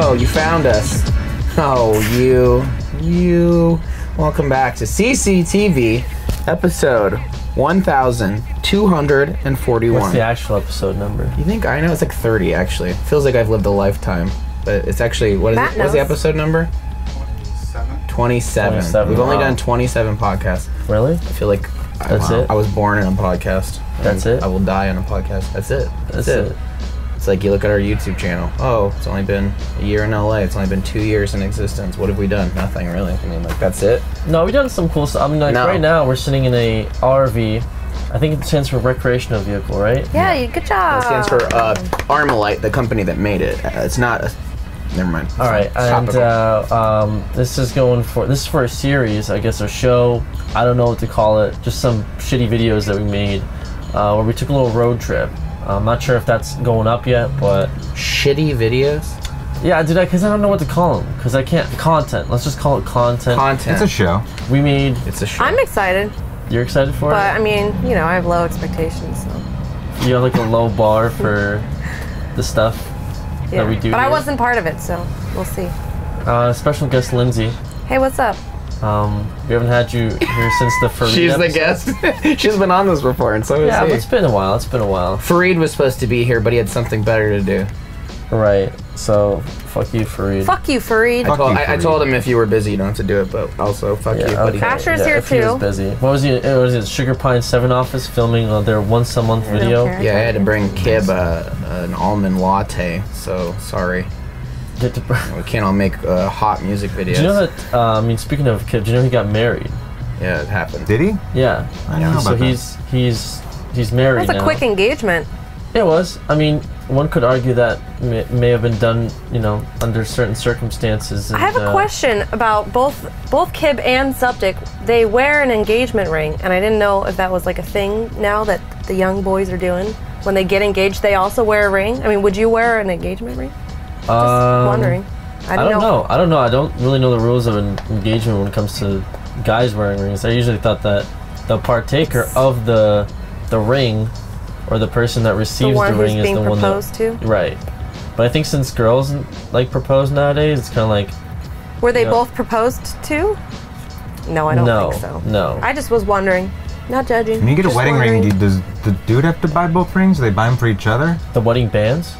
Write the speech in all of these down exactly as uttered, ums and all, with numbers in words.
Oh, you found us. Oh, you. You. Welcome back to C C T V, episode one thousand two hundred forty-one. What's the actual episode number? You think I know? It's like thirty, actually. It feels like I've lived a lifetime. But it's actually, what is, it, what is the episode number? twenty-seven. twenty-seven. We've wow. only done twenty-seven podcasts. Really? I feel like I, That's wow, it? I was born in a podcast. That's it? I will die on a podcast. That's it. That's, That's it. it. It's like you look at our YouTube channel. Oh, it's only been a year in L A. It's only been two years in existence. What have we done? Nothing, really. I mean, like, that's it. No, we've done some cool stuff. I mean, like, no. right now we're sitting in a R V. I think it stands for recreational vehicle, right? Yeah, yeah. Good job. It stands for uh, Armalite, the company that made it. Uh, it's not... A, never mind. All right, and uh, um, this is going for... This is for a series, I guess, or show. I don't know what to call it. Just some shitty videos that we made uh, where we took a little road trip. I'm not sure if that's going up yet, but... Shitty videos? Yeah, dude, because I, I don't know what to call them. Because I can't... Content. Let's just call it content. Content. It's a show. We made... It's a show. I'm excited. You're excited for but, it? But, I mean, you know, I have low expectations, so... You have, like, a low bar for the stuff yeah. that we do But here. I wasn't part of it, so we'll see. Uh, special guest, Lindsay. Hey, what's up? Um, we haven't had you here since the Fareed She's episode. The guest. She's been on this before, and so has Yeah, he. But it's been a while. It's been a while. Fareed was supposed to be here, but he had something better to do. Right. So, fuck you, Fareed. Fuck you, Fareed. I, told, you, Fareed. I, I told him if you were busy, you don't have to do it, but also, fuck yeah, you, buddy. Asher's yeah, here, if too. He was busy. What was he? It was his Sugar Pine Seven office filming uh, their once-a-month video. Yeah, I had to bring Kib uh, an almond latte, so sorry. We can't all make uh, hot music videos. Did you know that, uh, I mean, speaking of kids, do you know he got married? Yeah, it happened. Did he? Yeah. I don't know so about he's, that. he's he's married now. That was a now. quick engagement. It was. I mean, one could argue that may, may have been done, you know, under certain circumstances. And, I have a uh, question about both both Kib and Suptic. They wear an engagement ring, and I didn't know if that was like a thing now that the young boys are doing. When they get engaged, they also wear a ring. I mean, would you wear an engagement ring? Just um, wondering. I don't, I don't know. know. I don't know. I don't really know the rules of an engagement when it comes to guys wearing rings. I usually thought that the partaker of the the ring or the person that receives the, the ring is the one that's being proposed to. Right. But I think since girls like propose nowadays, it's kind of like. Were they you know, both proposed to? No, I don't no, think so. No. I just was wondering. Not judging. When you get just a wedding wondering. ring, does the dude have to buy both rings? Do they buy them for each other? The wedding bands?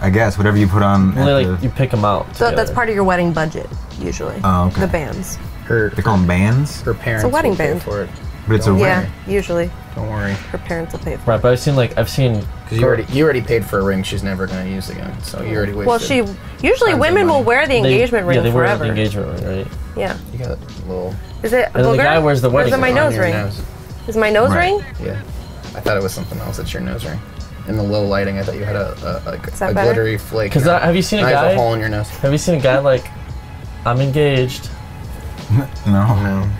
I guess, whatever you put on. Only, like, the, you pick them out together. So that's part of your wedding budget, usually. Oh, okay. The bands. Her, they call them bands? Her parents It's a wedding band. For it. But it's Don't a wedding. Yeah, usually. Don't worry. Her parents will pay for it. Right, but I've seen, like, I've seen... Because you already, you already paid for a ring she's never going to use again, so you already wasted. Well, she... Usually women will wear the engagement they, ring yeah, forever. Yeah, they wear the engagement ring, right? Yeah. You got a little... Is it a And the guy wears the wedding ring. Is it my nose ring? Nose. Is my nose right. ring? Yeah. I thought it was something else. It's your nose ring. In the low lighting, I thought you had a, a, a, a glittery flake. Because have you seen a guy? A hole in your nose. Have you seen a guy like, I'm engaged? No. No.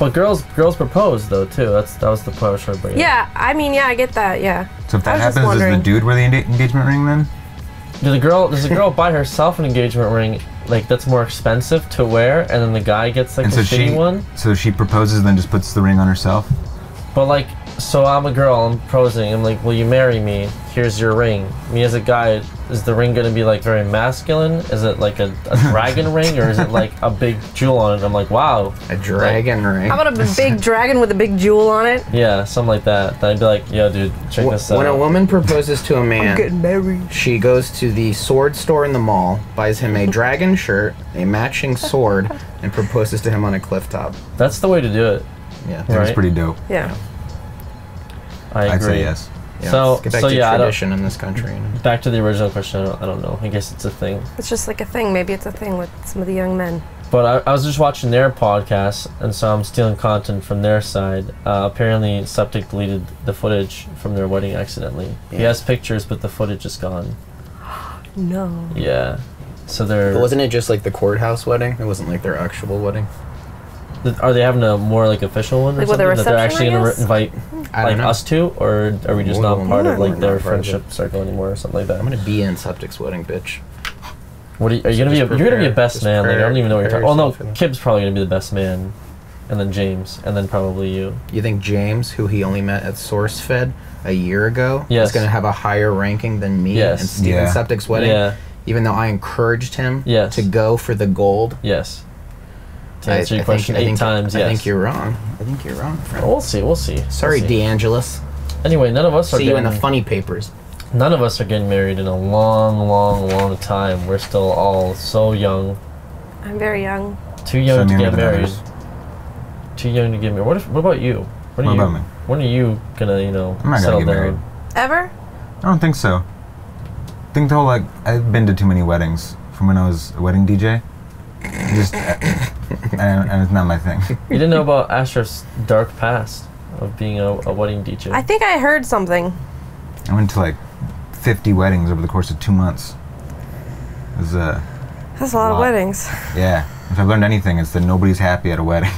But girls, girls propose though too. That's that was the part I was trying to bring up. Yeah, I mean, yeah, I get that. Yeah. So if that happens, does the dude wear the engagement ring then? Does the girl does the girl buy herself an engagement ring? Like that's more expensive to wear, and then the guy gets like the shitty one. So she proposes, and then just puts the ring on herself. But like. So I'm a girl, I'm proposing, I'm like, will you marry me? Here's your ring. Me as a guy, is the ring gonna be like very masculine? Is it like a, a dragon ring or is it like a big jewel on it? I'm like, wow. A dragon like, ring. How about a big dragon with a big jewel on it? Yeah, something like that. Then I'd be like, yo dude, check w this out. When a woman proposes to a man, I'm getting married. She goes to the sword store in the mall, buys him a dragon shirt, a matching sword, and proposes to him on a cliff top. That's the way to do it. Yeah, that's right? pretty dope. Yeah. I agree. I'd say yes. Yeah, so, back so to yeah, tradition in this country. You know? Back to the original question. I don't, I don't know. I guess it's a thing. It's just like a thing. Maybe it's a thing with some of the young men. But I, I was just watching their podcast, and so I'm stealing content from their side. Uh, apparently, Suptic deleted the footage from their wedding accidentally. Yeah. He has pictures, but the footage is gone. No. Yeah. So they're. But wasn't it just like the courthouse wedding? It wasn't like their actual wedding. Are they having a more like official one or like, something that they're actually going to invite like us to, or are we just not part of like their friendship circle anymore or something like that? I'm going to be in Suptic's wedding, bitch. What are you, are you going to be? A, you're going to be a best man. Like, I don't even know what you're talking. Oh no, Kib's probably going to be the best man, and then James, and then probably you. You think James, who he only met at SourceFed a year ago, yes. is going to have a higher ranking than me yes. and Steven yeah. Suptic's wedding? Yeah. even though I encouraged him yes. to go for the gold. Yes. To answer I, your I question think, eight I think, times, I yes. think you're wrong. I think you're wrong, friend. We'll see, we'll see. Sorry, we'll see. DeAngelis. Anyway, none of us are see getting... See you in the funny papers. None of us are getting married in a long, long, long time. We're still all so young. I'm very young. Too young Some to get married. Others. Too young to get married. What, if, what about you? What, are what you, about me? When are you gonna, you know, I'm not settle gonna get down? Married. Ever? I don't think so. I think the whole, like, I've been to too many weddings from when I was a wedding D J. Just, and it's not my thing. You didn't know about Asher's dark past of being a, a wedding D J. I think I heard something. I went to like fifty weddings over the course of two months. It was, uh, That's a lot, lot of weddings. Yeah. If I've learned anything, it's that nobody's happy at a wedding.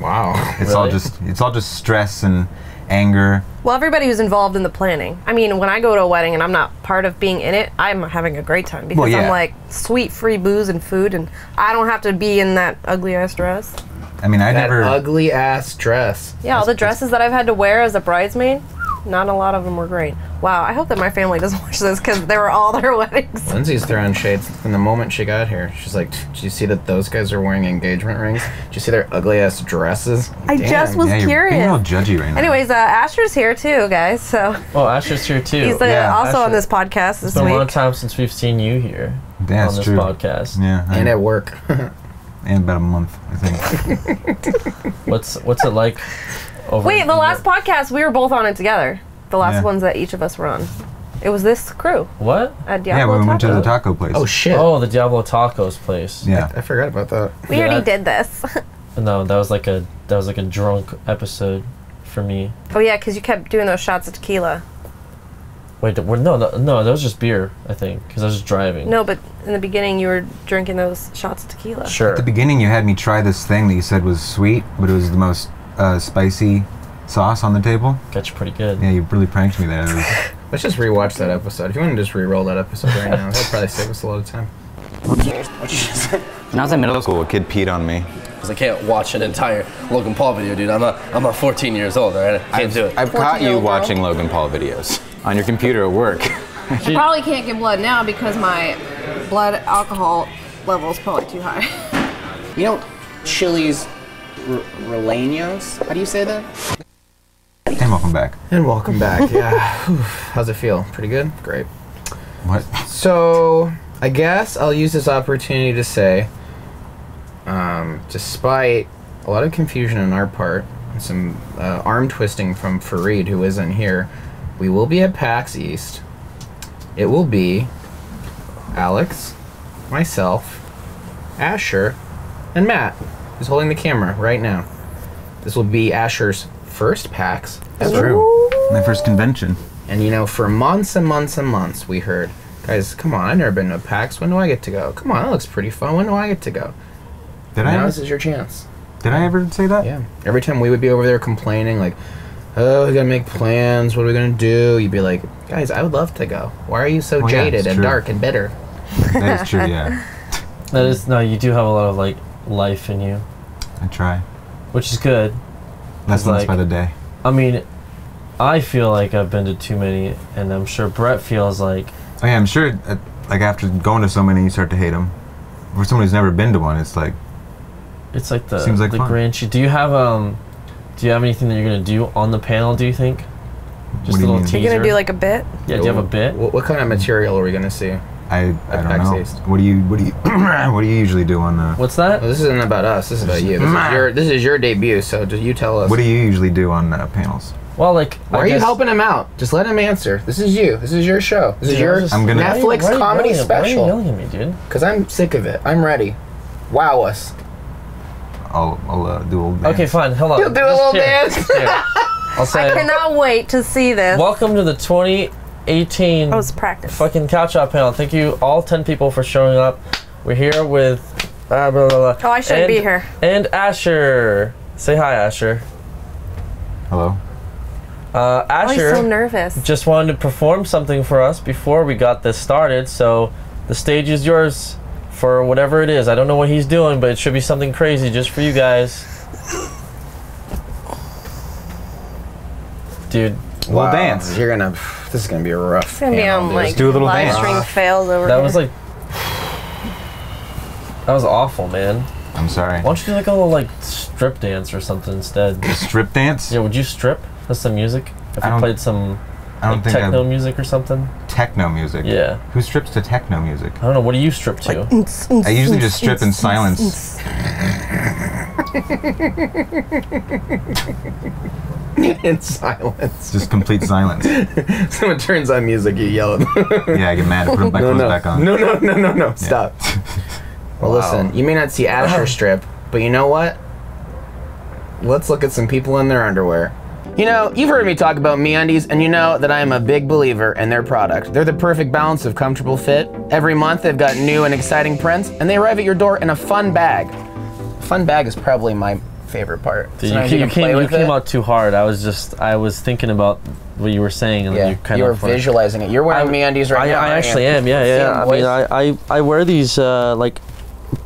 Wow. It's really? all just it's all just stress and anger. Well, everybody who's involved in the planning. I mean, when I go to a wedding and I'm not part of being in it, I'm having a great time because well, yeah. I'm like sweet free booze and food, and I don't have to be in that ugly ass dress. I mean, I that never ugly ass dress. Yeah, all the dresses that I've had to wear as a bridesmaid. Not a lot of them were great. Wow, I hope that my family doesn't watch this because they were all their weddings. Lindsay's throwing shades from the moment she got here. She's like, "Did you see that those guys are wearing engagement rings? Did you see their ugly ass dresses?" I Damn. just was yeah, curious. You're being all judgy right now. Anyways, uh, Asher's here too, guys. So. Oh, Asher's here too. He's the, yeah, also Asher. on this podcast this it's been week. It's been a long time since we've seen you here That's on this true. podcast. Yeah, I and know. at work. And about a month, I think. what's What's it like? Over Wait, the over. last podcast, we were both on it together. The last yeah. ones that each of us were on. It was this crew. What? At Diablo Yeah, we Tacos. went to the taco place. Oh, shit. Oh, the Diablo Tacos place. Yeah. I, I forgot about that. We yeah, already I, did this. No, that was like a that was like a drunk episode for me. Oh, yeah, because you kept doing those shots of tequila. Wait, no, no, no, that was just beer, I think, because I was just driving. No, but in the beginning, you were drinking those shots of tequila. Sure. At the beginning, you had me try this thing that you said was sweet, but it was the most... Uh, spicy sauce on the table. Got you pretty good. Yeah, you really pranked me there. Let's just rewatch that episode. If you want to just re-roll that episode right now, that'll probably save us a lot of time. When I was in middle school, a kid peed on me. Because I can't watch an entire Logan Paul video, dude. I'm a, I'm a fourteen years old, all right? I can't I've, do it. I've caught you watching girl. Logan Paul videos on your computer at work. I probably can't get blood now because my blood alcohol level is probably too high. You know, Chili's. R Relanos? How do you say that? And welcome back. And welcome back, yeah. How's it feel? Pretty good? Great. What? So, I guess I'll use this opportunity to say, um, despite a lot of confusion on our part, and some uh, arm twisting from Fareed, who isn't here, we will be at PAX East. It will be Alex, myself, Asher, and Matt. He's holding the camera right now. This will be Asher's first PAX. That's true. My first convention. And you know, for months and months and months, we heard, guys, come on, I've never been to a PAX. When do I get to go? Come on, that looks pretty fun. When do I get to go? Did and I? Now this is your chance. Did I ever say that? Yeah. Every time we would be over there complaining, like, oh, we gotta make plans. What are we gonna do? You'd be like, guys, I would love to go. Why are you so oh, jaded yeah, and true. dark and bitter? That is true. Yeah. That is no. You do have a lot of like. life in you. I try. Which is good. Less like, by the day. I mean, I feel like I've been to too many, and I'm sure Brett feels like... Oh yeah, I'm sure, uh, like, after going to so many, you start to hate them. For someone who's never been to one, it's like... It's like the, seems like the Grinch. Do you have, um... Do you have anything that you're going to do on the panel, do you think? Just what do you a little mean? teaser? Are you going to do, like, a bit? Yeah, do you have a bit? What, what kind of material are we going to see? I, I don't know. East. What do you what do you what do you usually do on the? What's that? Well, this isn't about us. This is about you. This is your this is your debut. So just you tell us. What do you usually do on uh, panels? Well, like, why I are guess... you helping him out? Just let him answer. This is you. This is your show. This dude, is your just, Netflix why you, why comedy yelling, special. Why are you yelling at me, dude? Because I'm sick of it. I'm ready. Wow us. I'll I'll uh, do a little dance. Okay, fine. Hold on. You'll do just a little here. dance. I'll say I cannot it. wait to see this. Welcome to the twenty eighteen oh, fucking Cow Chop panel. Thank you all ten people for showing up. We're here with uh, blah, blah, blah. Oh, I shouldn't and, be here. And Asher. Say hi, Asher. Hello. Uh, Asher. Oh, I'm so nervous. Just wanted to perform something for us before we got this started, so the stage is yours for whatever it is. I don't know what he's doing, but it should be something crazy just for you guys. Dude. Wow. Little dance. You're gonna. This is gonna be rough. It's gonna be um, like. Let's do a little dance. String fails over. That here. was like That was awful, man. I'm sorry. Why don't you do like a little like strip dance or something instead? A strip dance? Yeah, would you strip with some music? If I you played some I don't like, think techno I'd... music or something? Techno music? Yeah. Who strips to techno music? I don't know. What do you strip to? Like, oomph, oomph, I usually oomph, just strip oomph, in oomph, silence. Oomph. In silence. Just complete silence. Someone turns on music, you yell at them. Yeah, I get mad. I put my no, clothes no. back on. No, no, no, no, no. Yeah. Stop. Well, wow. Listen, you may not see Asher strip, but you know what? Let's look at some people in their underwear. You know, you've heard me talk about MeUndies, and you know that I am a big believer in their product. They're the perfect balance of comfortable fit. Every month, they've got new and exciting prints, and they arrive at your door in a fun bag. Fun bag is probably my favorite part. Dude, so you you, you, came, you came out too hard. I was just, I was thinking about what you were saying, and yeah, you kind you of were visualizing it. You're wearing I'm, MeUndies right I, now. I, I right actually am. am. Yeah, yeah. yeah. I mean, I, I, I wear these uh, like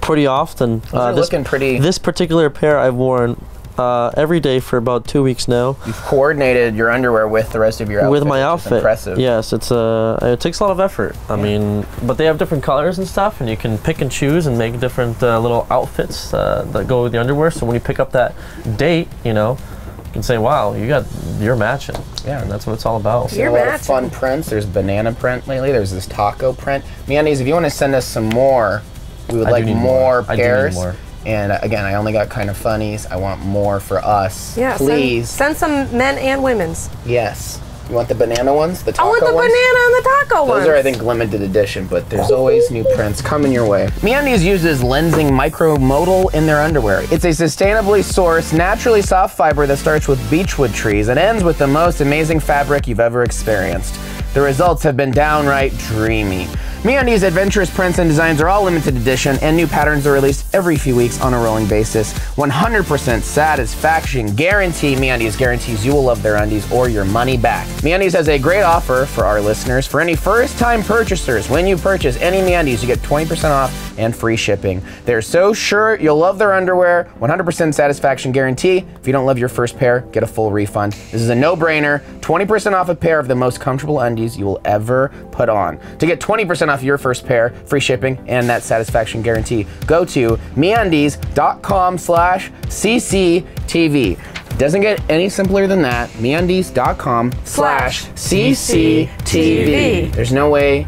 pretty often. These uh, are this, looking pretty. This particular pair I've worn Uh, every day for about two weeks now. You've coordinated your underwear with the rest of your outfit. With my outfit, impressive. Yes, it's uh, it takes a lot of effort. I yeah. mean, but they have different colors and stuff, and you can pick and choose and make different uh, little outfits uh, that go with the underwear. So when you pick up that date, you know, you can say, "Wow, you got you're matching." Yeah, and that's what it's all about. You're so matching. A lot of fun prints. There's banana print lately. There's this taco print. MeUndies, if you want to send us some more, we would I like more, more pairs. I do need more. And again, I only got kind of funnies. I want more for us. Yeah, please. Send, send some men and women's. Yes. You want the banana ones? The taco ones? I want the ones? banana and the taco Those ones. Those are, I think, limited edition, but there's always new prints coming your way. MeUndies uses lensing micromodal in their underwear. It's a sustainably sourced, naturally soft fiber that starts with beechwood trees and ends with the most amazing fabric you've ever experienced. The results have been downright dreamy. MeUndies' adventurous prints and designs are all limited edition, and new patterns are released every few weeks on a rolling basis. one hundred percent satisfaction guarantee. MeUndies guarantees you will love their undies or your money back. MeUndies has a great offer for our listeners. For any first-time purchasers, when you purchase any MeUndies, you get twenty percent off and free shipping. They're so sure you'll love their underwear. one hundred percent satisfaction guarantee. If you don't love your first pair, get a full refund. This is a no-brainer. twenty percent off a pair of the most comfortable undies you will ever put on. To get twenty percent off your first pair, free shipping, and that satisfaction guarantee, go to MeUndies dot com slash C C T V. Doesn't get any simpler than that. MeUndies dot com slash C C T V. There's no way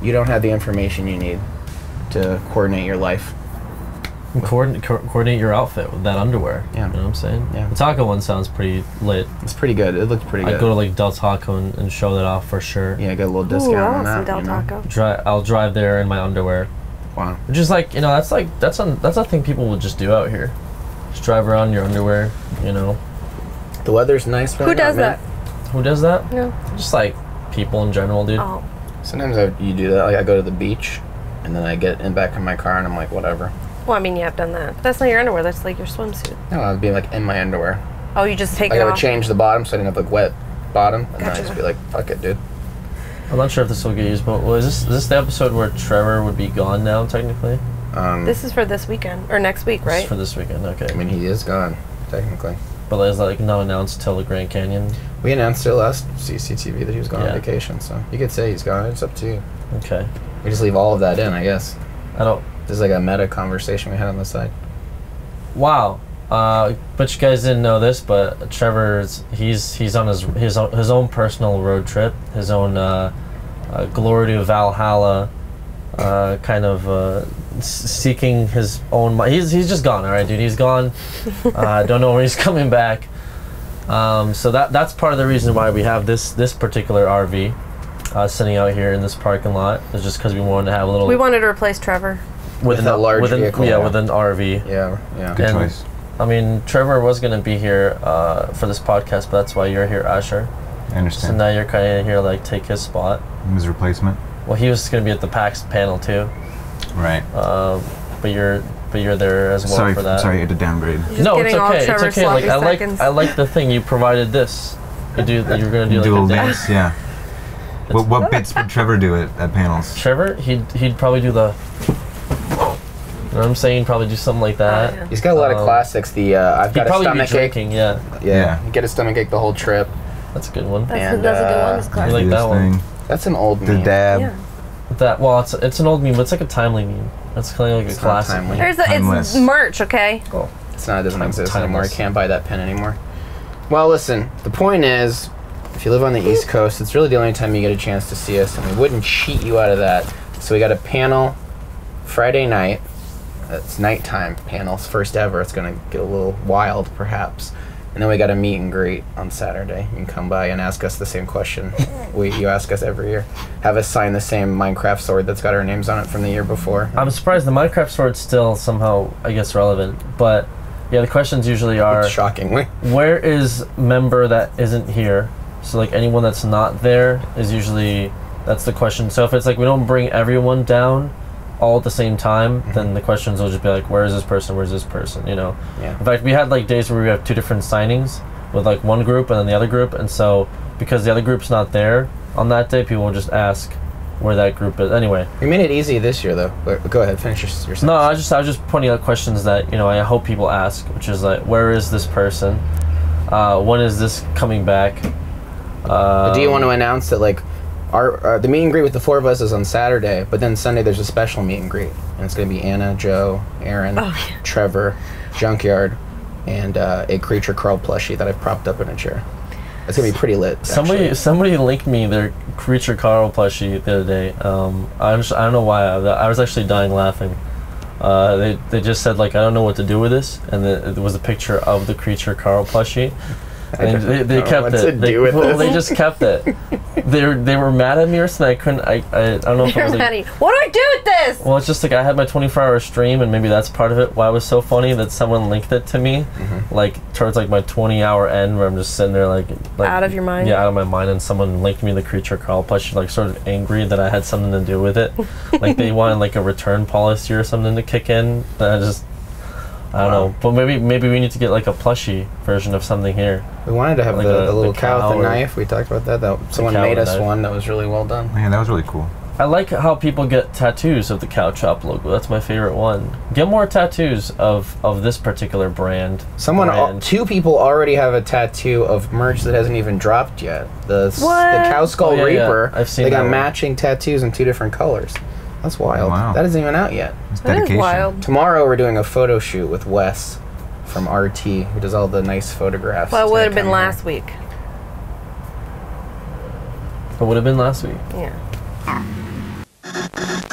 you don't have the information you need to coordinate your life. Coordinate, co coordinate your outfit with that underwear. Yeah. You know what I'm saying? Yeah. The taco one sounds pretty lit. It's pretty good. It looks pretty good. I'd go to like Del Taco and, and show that off for sure. Yeah, I got a little discount Ooh, on that. Del Taco. Dri I'll drive there in my underwear. Wow. Which is like, you know, that's like, that's a, that's a thing people would just do out here. Just drive around in your underwear, you know. The weather's nice. Who right does now, that? Man. Who does that? No. Just like people in general, dude. Oh. Sometimes I, you do that. Like I go to the beach and then I get in back in my car and I'm like, whatever. Well, I mean, yeah, I've done that. But that's not your underwear. That's like your swimsuit. No, I would be like in my underwear. Oh, you just take like, it off? I would off. change the bottom so I didn't have like wet bottom. And gotcha. Then I'd just be like, fuck it, dude. I'm not sure if this will get used, but well, is, this, is this the episode where Trevor would be gone now, technically? Um, this is for this weekend, or next week, right? This is for this weekend, okay. I mean, he is gone, technically. But is that like not announced till the Grand Canyon? We announced it last C C T V that he was gone yeah. on vacation, so you could say he's gone. It's up to you. Okay. We just leave all of that in, I guess. I don't... This is like a meta conversation we had on the side. Wow, uh, but you guys didn't know this, but Trevor's he's he's on his his own, his own personal road trip, his own uh, uh, glory to Valhalla, uh, kind of uh, seeking his own. He's he's just gone. All right, dude, he's gone. I uh, don't know when he's coming back. Um, so that that's part of the reason why we have this this particular R V uh, sitting out here in this parking lot. It's just because we wanted to have a little. We wanted to replace Trevor. With a large within, vehicle. Yeah, yeah, with an R V. Yeah, yeah. Good and, choice. I mean, Trevor was going to be here uh, for this podcast, but that's why you're here, Asher. I understand. So now you're kind of here, like, take his spot. His replacement. Well, he was going to be at the PAX panel, too. Right. Uh, but you're but you're there as well sorry, for that. Sorry, I had to downgrade. Just no, it's okay. It's okay. Like, I, like, I like the thing. You provided this. You do, you were going to do, like, Dual a dance. Dance, yeah. What, what bits would Trevor do at, at panels? Trevor? He'd, he'd probably do the... You know what I'm saying? Probably do something like that. Oh, yeah. He's got a lot um, of classics. The uh, I've got a stomach ache. Yeah. yeah, yeah. You get a stomach ache the whole trip. That's a good one. That's, and, that's uh, a good one. It's classic. I like that thing. one. That's an old. The man. dab. Yeah. that, well, it's it's an old meme, but it's like a timely meme. It's kind of like it's a classic. There's a, it's merch, okay? Cool. It's not, it doesn't Time, exist timeless. anymore. I can't buy that pen anymore. Well, listen, the point is, if you live on the East Coast, it's really the only time you get a chance to see us, and we wouldn't cheat you out of that. So we got a panel Friday night. It's nighttime panels, first ever. It's going to get a little wild, perhaps. And then we got a meet and greet on Saturday. You can come by and ask us the same question we you ask us every year. Have us sign the same Minecraft sword that's got our names on it from the year before. I'm surprised the Minecraft sword's still somehow, I guess, relevant. But yeah, the questions usually are, shockingly, where is member that isn't here? So like anyone that's not there is usually, that's the question. So if it's like we don't bring everyone down all at the same time, mm-hmm. then the questions will just be like, where is this person, where's this person, you know? Yeah. In fact, we had like days where we have two different signings with like one group and then the other group, and so because the other group's not there on that day, people will just ask where that group is. Anyway. We made it easy this year though. Go ahead, finish your, your sentence. No, I was just, I was just pointing out questions that, you know, I hope people ask, which is like, where is this person? Uh, when is this coming back? Uh, do you want to announce that like, Our, our, the meet and greet with the four of us is on Saturday, but then Sunday there's a special meet and greet, and it's going to be Anna, Joe, Aaron, oh, yeah. Trevor, Junkyard, and uh, a creature Carl plushie that I've propped up in a chair. It's going to be pretty lit. Actually. Somebody somebody linked me their creature Carl plushie the other day. Um, I, just, I don't know why. I, I was actually dying laughing. Uh, they, they just said, like, I don't know what to do with this, and the, it was a picture of the creature Carl plushie. And they, they kept it. They, well, they just kept it. They they were mad at me or something. I couldn't. I I, I don't know. If it was like, what do I do with this? Well, it's just like I had my twenty-four hour stream, and maybe that's part of it. Why it was so funny that someone linked it to me, mm-hmm. like towards like my twenty hour end, where I'm just sitting there like, like out of your mind. Yeah, out of my mind, and someone linked me the creature Carl plushie, like sort of angry that I had something to do with it. Like they wanted like a return policy or something to kick in. And I just. I don't wow. know, but maybe maybe we need to get like a plushie version of something here. We wanted to have like the, a, the little the cow, cow with the knife. We talked about that. that someone made us knife. one that was really well done. Man, that was really cool. I like how people get tattoos of the Cow Chop logo. That's my favorite one. Get more tattoos of, of this particular brand. Someone, brand. Al two people already have a tattoo of merch that hasn't even dropped yet. The what? the Cow Skull oh, yeah, Reaper. Yeah. I've seen. They got matching one. tattoos in two different colors. That's wild. Wow. That isn't even out yet. That is wild. Tomorrow we're doing a photo shoot with Wes from R T, who does all the nice photographs. Well, it would have been last week. It would have been last week. Yeah.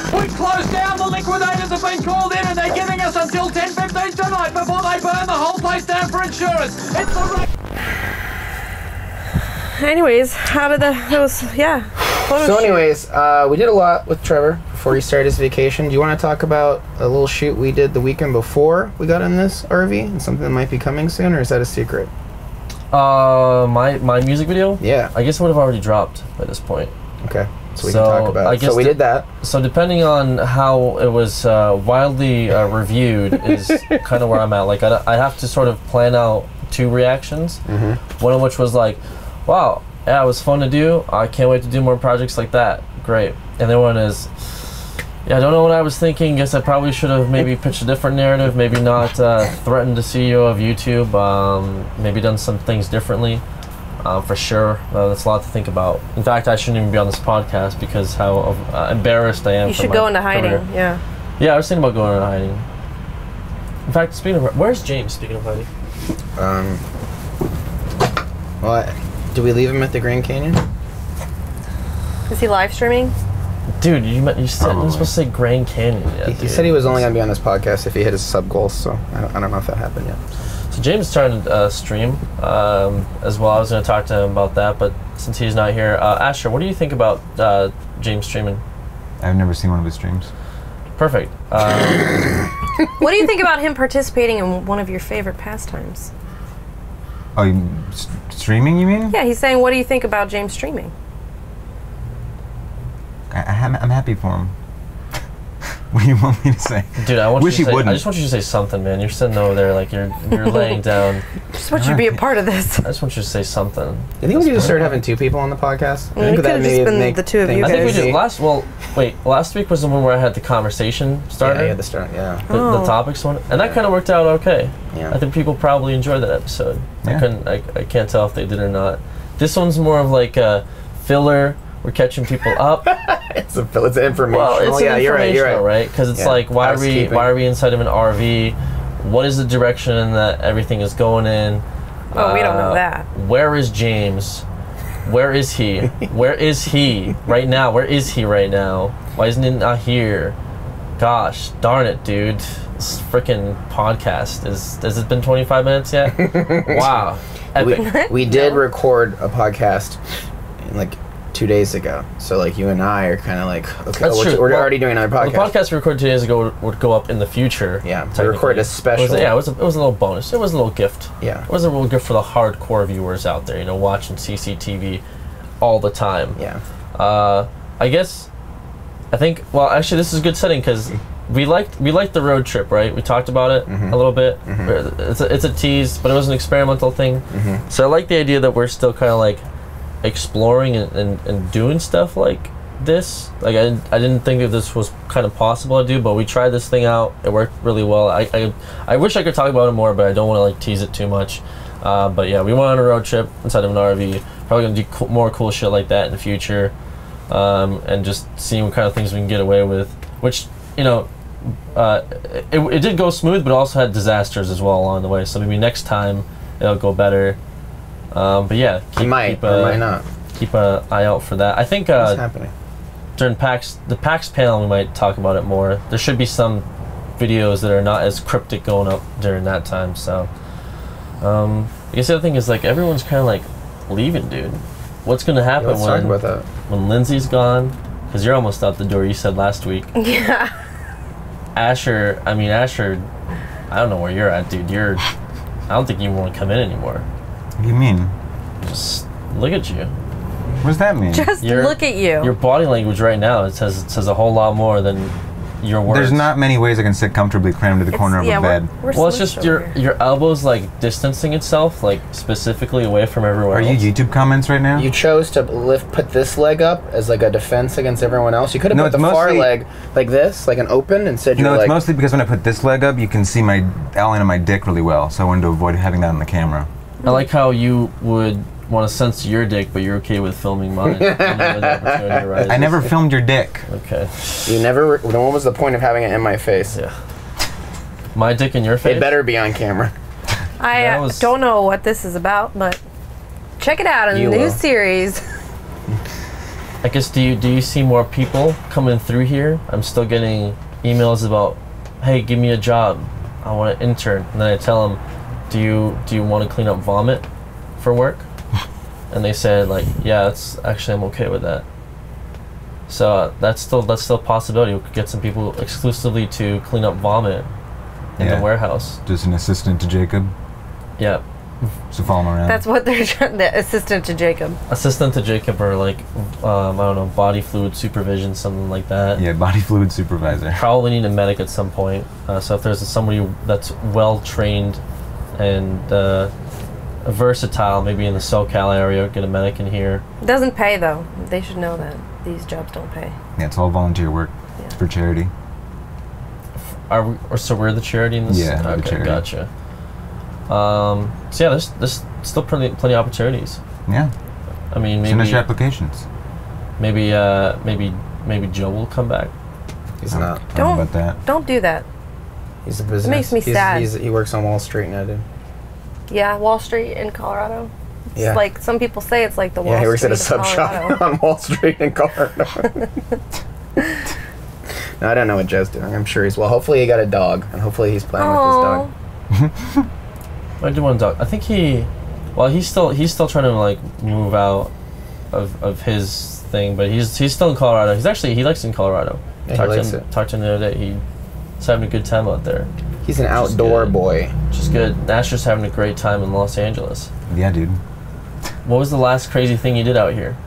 We closed down the liquidators have been called in, and they're giving us until ten fifteen tonight before they burn the whole place down for insurance. It's the. Anyways, how did the those yeah. So anyways, uh, we did a lot with Trevor before he started his vacation. Do you want to talk about a little shoot we did the weekend before we got in this R V and something that might be coming soon, or is that a secret? Uh, my my music video? Yeah. I guess it would have already dropped by this point. Okay, so we so, can talk about it. I guess so we did that. So depending on how it was uh, wildly uh, reviewed is kind of where I'm at. Like I, I have to sort of plan out two reactions, mm-hmm. one of which was like, wow, yeah, it was fun to do. I can't wait to do more projects like that. Great. And the one is, yeah, I don't know what I was thinking. Guess I probably should have maybe pitched a different narrative. Maybe not uh, threatened the C E O of YouTube. Um, maybe done some things differently. Uh, for sure, uh, that's a lot to think about. In fact, I shouldn't even be on this podcast because how uh, embarrassed I am. You should go into hiding. Career. Yeah. Yeah, I was thinking about going into hiding. In fact, speaking of, where's James? Speaking of hiding. Um. What? Do we leave him at the Grand Canyon? Is he live streaming? Dude, you, you said you were supposed to say Grand Canyon. Yeah, he, he said he was only going to be on this podcast if he hit his sub goals, so I don't, I don't know if that happened yet. So James started uh, stream um, as well. I was going to talk to him about that, but since he's not here, uh, Asher, what do you think about uh, James streaming? I've never seen one of his streams. Perfect. Um, what do you think about him participating in one of your favorite pastimes? Oh, you, streaming, you mean? Yeah, he's saying, what do you think about James streaming? I, I'm, I'm happy for him. What do you want me to say? Dude, I want Wish you to say, wouldn't. I just want you to say something, man. You're sitting over there like you're you're laying down. I just want you to be a part of this. I just want you to say something. You think we should just start having two people on the podcast? I think that maybe make the two of you. I think we did last. Well, wait, last week was the one where I had the conversation starter. Yeah, yeah, the start. Yeah. The, oh. the topics one, and that yeah. kind of worked out okay. Yeah. I think people probably enjoyed that episode. Yeah. I couldn't. I, I can't tell if they did or not. This one's more of like a filler. We're catching people up. It's a it's informational. Well, it's yeah, an informational, you're right. You're right. Right? Because it's yeah. like, why are we why are we inside of an R V? What is the direction that everything is going in? Oh, uh, we don't know that. Where is James? Where is he? Where is he right now? Where is he right now? Why isn't he not here? Gosh, darn it, dude! This freaking podcast is has it been twenty-five minutes yet? Wow, epic. We, we did no. record a podcast like two days ago, so like you and I are kind of like okay, That's well, true. we're well, already doing another podcast. Well, the podcast we recorded two days ago would, would go up in the future. Yeah, to record a special. It was, yeah, it was, a, it was a little bonus. It was a little gift. Yeah, it was a little gift for the hardcore viewers out there, you know, watching C C T V all the time. Yeah, uh, I guess. I think, well, actually, this is a good setting because we liked we liked the road trip, right? We talked about it mm-hmm. a little bit. Mm-hmm. It's a, it's a tease, but it was an experimental thing. Mm-hmm. So I like the idea that we're still kind of like exploring and, and, and doing stuff like this. Like I I didn't think that this was kind of possible to do, but we tried this thing out. It worked really well. I I, I wish I could talk about it more, but I don't want to like tease it too much. Uh, but yeah, we went on a road trip inside of an R V. Probably gonna do co- more cool shit like that in the future. Um, and just seeing what kind of things we can get away with, which, you know, uh, it, it did go smooth, but also had disasters as well along the way. So maybe next time it'll go better. Um, but yeah, keep, might, keep a, might not. Keep an eye out for that. I think uh, what's happening? During PAX, the PAX panel, we might talk about it more. There should be some videos that are not as cryptic going up during that time. So um, I guess the other thing is like everyone's kind of like leaving, dude. What's going to happen yeah, when, about that. when Lindsay's gone? Because you're almost out the door, you said last week. Yeah. Asher, I mean, Asher, I don't know where you're at, dude. You're, I don't think you want to come in anymore. What do you mean? Just look at you. What does that mean? Just your, look at you. Your body language right now, it says, it says a whole lot more than your words. There's not many ways I can sit comfortably crammed to the it's, corner of yeah, a bed. We're, we're well, it's just your here. your elbows like distancing itself, like specifically away from everyone. Are else. you YouTube comments right now? You chose to lift, put this leg up as like a defense against everyone else. You could have no, put the mostly, far leg like this, like an open, and said you. No, it's like, mostly because when I put this leg up, you can see my outline of my dick really well, so I wanted to avoid having that on the camera. I like how you would want to censor your dick, but you're okay with filming mine. I never filmed your dick. Okay. You never. Re- what was the point of having it in my face? Yeah. My dick in your face? It better be on camera. I uh, was, don't know what this is about, but check it out in the new will. series. I guess do you do you see more people coming through here? I'm still getting emails about, hey, give me a job, I want an intern, and then I tell them, do you do you want to clean up vomit for work? And they said, like, yeah, it's actually I'm okay with that. So uh, that's still that's still a possibility. We could get some people exclusively to clean up vomit in yeah. the warehouse. Just an assistant to Jacob. Yeah. So follow him around. That's what they're trying. The assistant to Jacob. Assistant to Jacob, or like um, I don't know, body fluid supervision, something like that. Yeah, body fluid supervisor. Probably need a medic at some point. Uh, so if there's somebody that's well trained and. Uh, versatile, maybe in the SoCal area, get a medic in here. It doesn't pay though. They should know that these jobs don't pay. Yeah, it's all volunteer work. Yeah. It's for charity. Are we? Or so we're the charity in this. Yeah, okay, the charity. Gotcha. Um, so yeah, there's there's still plenty plenty of opportunities. Yeah. I mean, maybe finish your applications. Maybe uh, maybe maybe Joe will come back. He's not. Don't, don't about that. Don't do that. He's a business. It makes me he's, sad. He's, he works on Wall Street now, dude. Yeah, Wall Street in Colorado. It's yeah. like some people say it's like the Wall yeah, Street. Yeah, he works at a sub shop on Wall Street in Colorado. No, I don't know what Joe's doing. I'm sure he's well. Hopefully he got a dog, and hopefully he's playing Aww. with his dog. I do want a dog. I think he, well, he's still he's still trying to like move out of of his thing, but he's he's still in Colorado. He's actually he likes it in Colorado. Yeah, talked he likes to him, it. Talked to him the other day. He's having a good time out there. He's an outdoor boy. Which is good. Asher's having a great time in Los Angeles. Yeah, dude. What was the last crazy thing you did out here?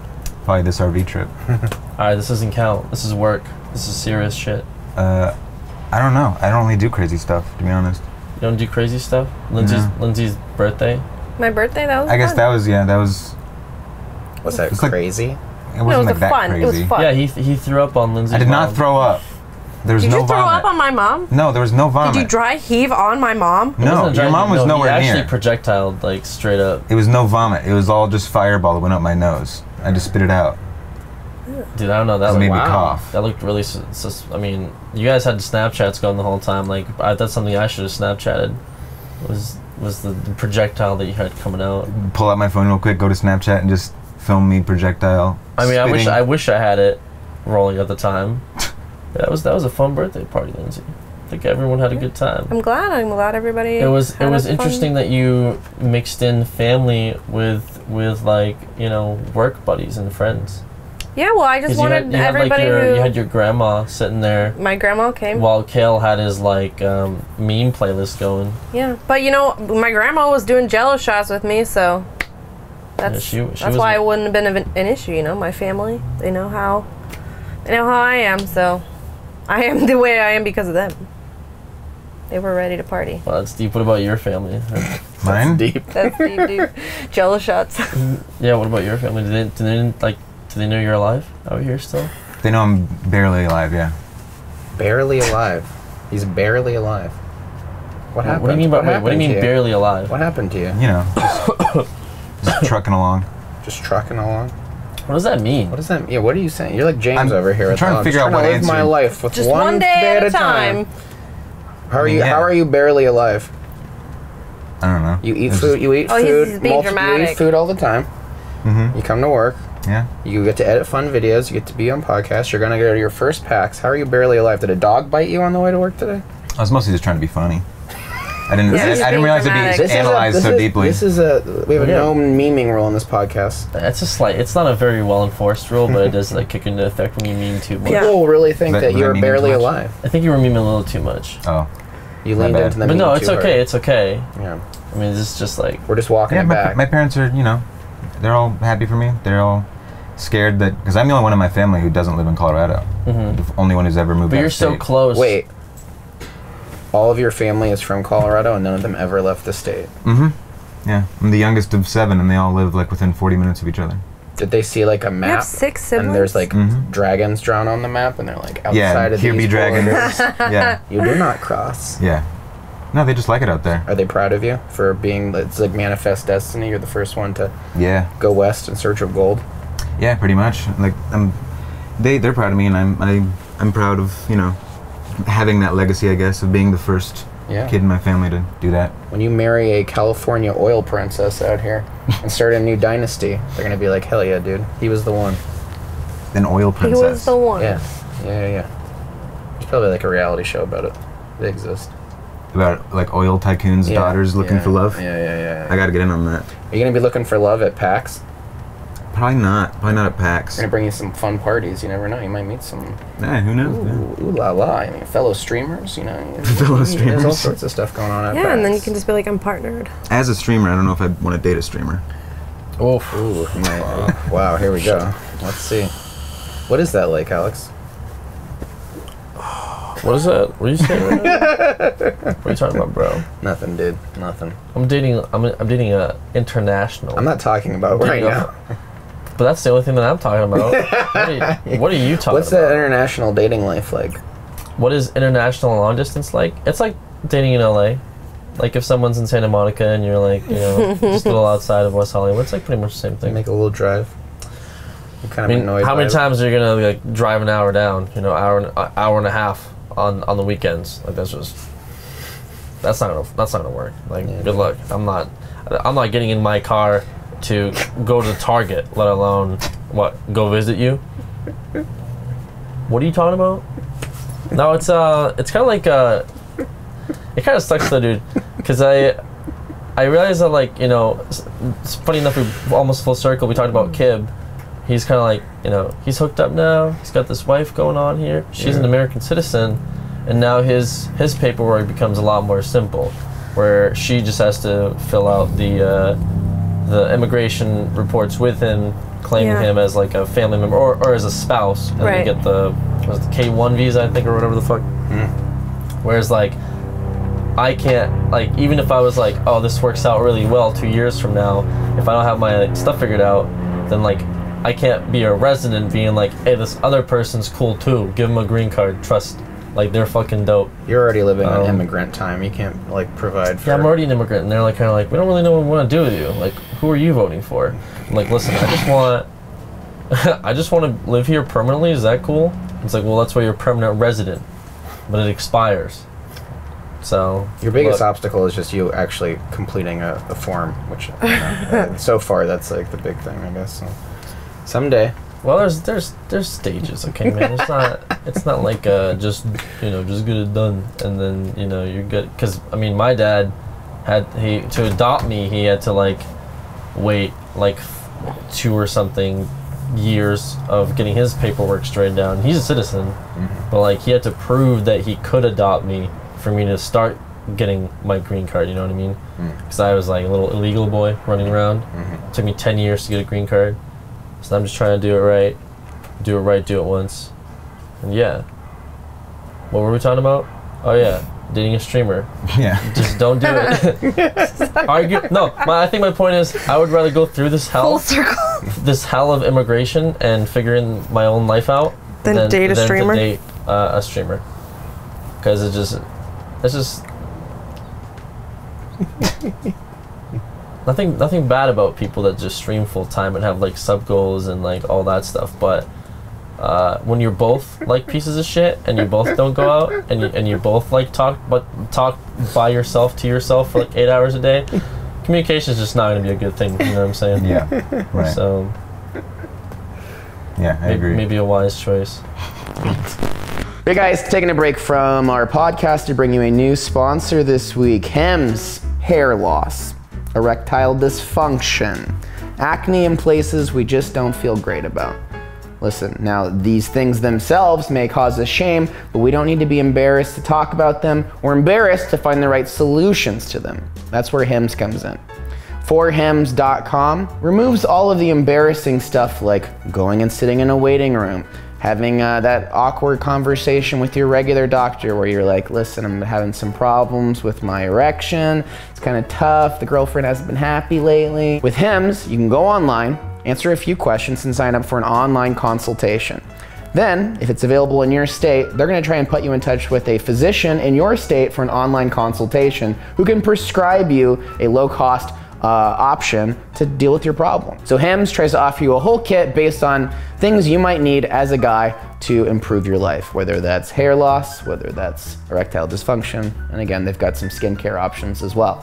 Probably this R V trip. Alright, this doesn't count. This is work. This is serious shit. Uh, I don't know. I don't really do crazy stuff, to be honest. You don't do crazy stuff? Lindsay's no. Lindsay's birthday? My birthday? That was I fun. guess that was, yeah, that was... Was that it was crazy? Like, it wasn't no, it was like that fun. crazy. It was fun. Yeah, he, he threw up on Lindsay's I did mom. not throw up. There was Did no you throw vomit. up on my mom? No, there was no vomit. Did you dry heave on my mom? No, your mom was no, nowhere near. He actually projectiled, like, straight up. It was no vomit. It was all just fireball that went up my nose. I just spit it out. Dude, I don't know. That looked, made wow. me cough. That looked really. Sus I mean, you guys had Snapchats going the whole time. Like, I, that's something I should have Snapchatted. Was was the, the projectile that you had coming out? Pull out my phone real quick. Go to Snapchat and just film me projectile. I mean, spitting. I wish I wish I had it rolling at the time. That was that was a fun birthday party, Lindsay. I think everyone had a good time. I'm glad. I'm glad everybody. It was it was interesting that you mixed in family with with like you know work buddies and friends. Yeah, well, I just wanted you had, you everybody had like your, who... You had your grandma sitting there. My grandma came. While Kale had his, like, um, meme playlist going. Yeah, but, you know, my grandma was doing jello shots with me, so that's, yeah, she, she that's was, why it wouldn't have been an, an issue, you know? My family, they know how they know how I am, so I am the way I am because of them. They were ready to party. Well, that's deep. What about your family? Mine? That's deep. That's deep, deep. Jello shots. Yeah, what about your family? Did they, did they like... Do they know you're alive out here still? They know I'm barely alive, yeah. Barely alive? He's barely alive. What happened? What do you mean, by, what wait, what do you mean you? barely alive? What happened to you? You know, just, just trucking along. Just trucking along? What does that mean? What does that mean? Yeah, what are you saying? You're like James I'm, over here. I'm trying to figure out what to live answer. my life with just one, one day, day at a time. time. How are you? Yeah. How are you barely alive? I don't know. You eat it's food. Just, you eat oh, food. He's being dramatic. You eat food all the time. Mm-hmm. You come to work. Yeah. You get to edit fun videos. You get to be on podcasts. You're gonna go to your first PAX. How are you barely alive? Did a dog bite you on the way to work today? I was mostly just trying to be funny. I didn't. Yeah, I, I didn't realize it'd be analyzed so deeply. This is a we have a yeah. no memeing rule on this podcast. That's a slight. It's not a very well enforced rule, but it does like kick into effect when you meme too much. People yeah. really think that, that, that you were barely alive. I think you were memeing a little too much. Oh, you leaned into the. But no, it's okay. Hard. It's okay. Yeah. I mean, this is just like we're just walking yeah, it my, back. My parents are, you know, they're all happy for me. They're all. Scared that because I'm the only one in my family who doesn't live in Colorado. Mm-hmm. The only one who's ever moved. But you're so close. Wait, all of your family is from Colorado, and none of them ever left the state. Mm-hmm. Yeah, I'm the youngest of seven, and they all live like within forty minutes of each other. Did they see like a map? You have six siblings. And there's like mm-hmm. dragons drawn on the map, and they're like outside yeah, of here these be dragons. Yeah, you do not cross. Yeah. No, they just like it out there. Are they proud of you for being? It's like manifest destiny. You're the first one to yeah go west in search of gold. Yeah, pretty much. Like, I'm, they they're proud of me, and I'm I, I'm proud of you know, having that legacy, I guess, of being the first yeah. kid in my family to do that. When you marry a California oil princess out here and start a new dynasty, they're gonna be like, hell yeah, dude, he was the one. An oil princess. He was the one. Yeah, yeah, yeah. yeah. There's probably like a reality show about it. They exist. About like oil tycoons' yeah. daughters looking yeah. for love. Yeah, yeah, yeah, yeah. I gotta get in on that. Are you gonna be looking for love at PAX? Probably not. Probably not at PAX. We're gonna bring you some fun parties. You never know. You might meet some. Yeah, who knows? Ooh, yeah. ooh la la. I mean, fellow streamers. You know, fellow streamers. There's all sorts of stuff going on at yeah, PAX. Yeah, and then you can just be like, I'm partnered. As a streamer, I don't know if I want to date a streamer. Oh, ooh, wow. wow. Here we go. Let's see. What is that like, Alex? What is that? What are you saying? What are you talking about, bro? Nothing, dude. Nothing. I'm dating. I'm. I'm dating a international. I'm not talking about right now. But that's the only thing that I'm talking about. What are you, what are you talking What's about? What's that international dating life like? What is international long distance like? It's like dating in L A. Like if someone's in Santa Monica and you're like, you know, just a little outside of West Hollywood, it's like pretty much the same thing. Make a little drive. I'm kind I mean, of annoyed. How many times are you gonna like drive an hour down? You know, hour hour and a half on on the weekends. Like that's just that's not gonna, that's not gonna work. Like yeah, good luck. I'm not I'm not getting in my car to go to Target, let alone what? Go visit you? What are you talking about? No, it's uh, it's kind of like uh, it kind of sucks though, dude. Cause I, I realized that like you know, it's funny enough we almost full circle. We talked about Kib. He's kind of like you know he's hooked up now. He's got this wife going on here. She's yeah. an American citizen, and now his his paperwork becomes a lot more simple, where she just has to fill out the. Uh, the immigration reports with him, claiming yeah. him as like a family member or, or as a spouse, and right. they get the, was the K one visa, I think, or whatever the fuck. Mm. Whereas like, I can't, like, even if I was like, oh, this works out really well two years from now, if I don't have my like, stuff figured out, then like, I can't be a resident being like, hey, this other person's cool too, give him a green card, trust. Like, they're fucking dope. You're already living um, on immigrant time. You can't, like, provide for... Yeah, I'm already an immigrant, and they're, like, kind of like, we don't really know what we want to do with you. Like, who are you voting for? I'm like, listen, I just want... I just want to live here permanently. Is that cool? It's like, well, that's why you're a permanent resident, but it expires. So your biggest look. obstacle is just you actually completing a, a form, which you know, so far that's like the big thing, I guess. So someday. Well, there's there's there's stages, okay, man. It's not it's not like uh, just you know just get it done and then you know you're good. Because I mean, my dad had he to adopt me. He had to like wait like two or something years of getting his paperwork straightened down. He's a citizen, mm-hmm. but like he had to prove that he could adopt me for me to start getting my green card. You know what I mean? Because mm. I was like a little illegal boy running around. Mm-hmm. It took me ten years to get a green card. So I'm just trying to do it right, do it right, do it once, and yeah. What were we talking about? Oh yeah, dating a streamer. Yeah. Just don't do it. Argue? No. My, I think my point is, I would rather go through this hell, full circle, this hell of immigration and figuring my own life out than, than date a than streamer. To date uh, a streamer, because it just, it's just. Nothing, nothing bad about people that just stream full time and have like sub goals and like all that stuff. But uh, when you're both like pieces of shit and you both don't go out and you, and you both like talk but talk by yourself to yourself for like eight hours a day, communication is just not going to be a good thing. You know what I'm saying? Yeah, right. So yeah, I maybe, agree. Maybe a wise choice. Hey guys, taking a break from our podcast to bring you a new sponsor this week: Hims hair loss, erectile dysfunction, acne in places we just don't feel great about. Listen, now these things themselves may cause us shame, but we don't need to be embarrassed to talk about them or embarrassed to find the right solutions to them. That's where Hims comes in. for hims dot com removes all of the embarrassing stuff like going and sitting in a waiting room, having uh, that awkward conversation with your regular doctor where you're like, listen, I'm having some problems with my erection. It's kind of tough. The girlfriend hasn't been happy lately. With Hims, you can go online, answer a few questions, and sign up for an online consultation. Then, if it's available in your state, they're going to try and put you in touch with a physician in your state for an online consultation who can prescribe you a low-cost Uh, option to deal with your problem. So Hims tries to offer you a whole kit based on things you might need as a guy to improve your life, whether that's hair loss, whether that's erectile dysfunction, and again, they've got some skincare options as well.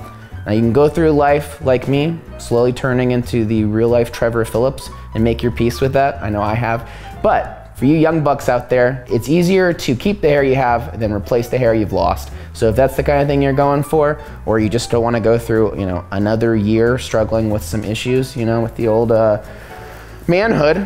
Now you can go through life like me, slowly turning into the real life Trevor Phillips and make your peace with that. I know I have, but for you young bucks out there, it's easier to keep the hair you have than replace the hair you've lost. So if that's the kind of thing you're going for, or you just don't want to go through, you know, another year struggling with some issues, you know, with the old uh, manhood,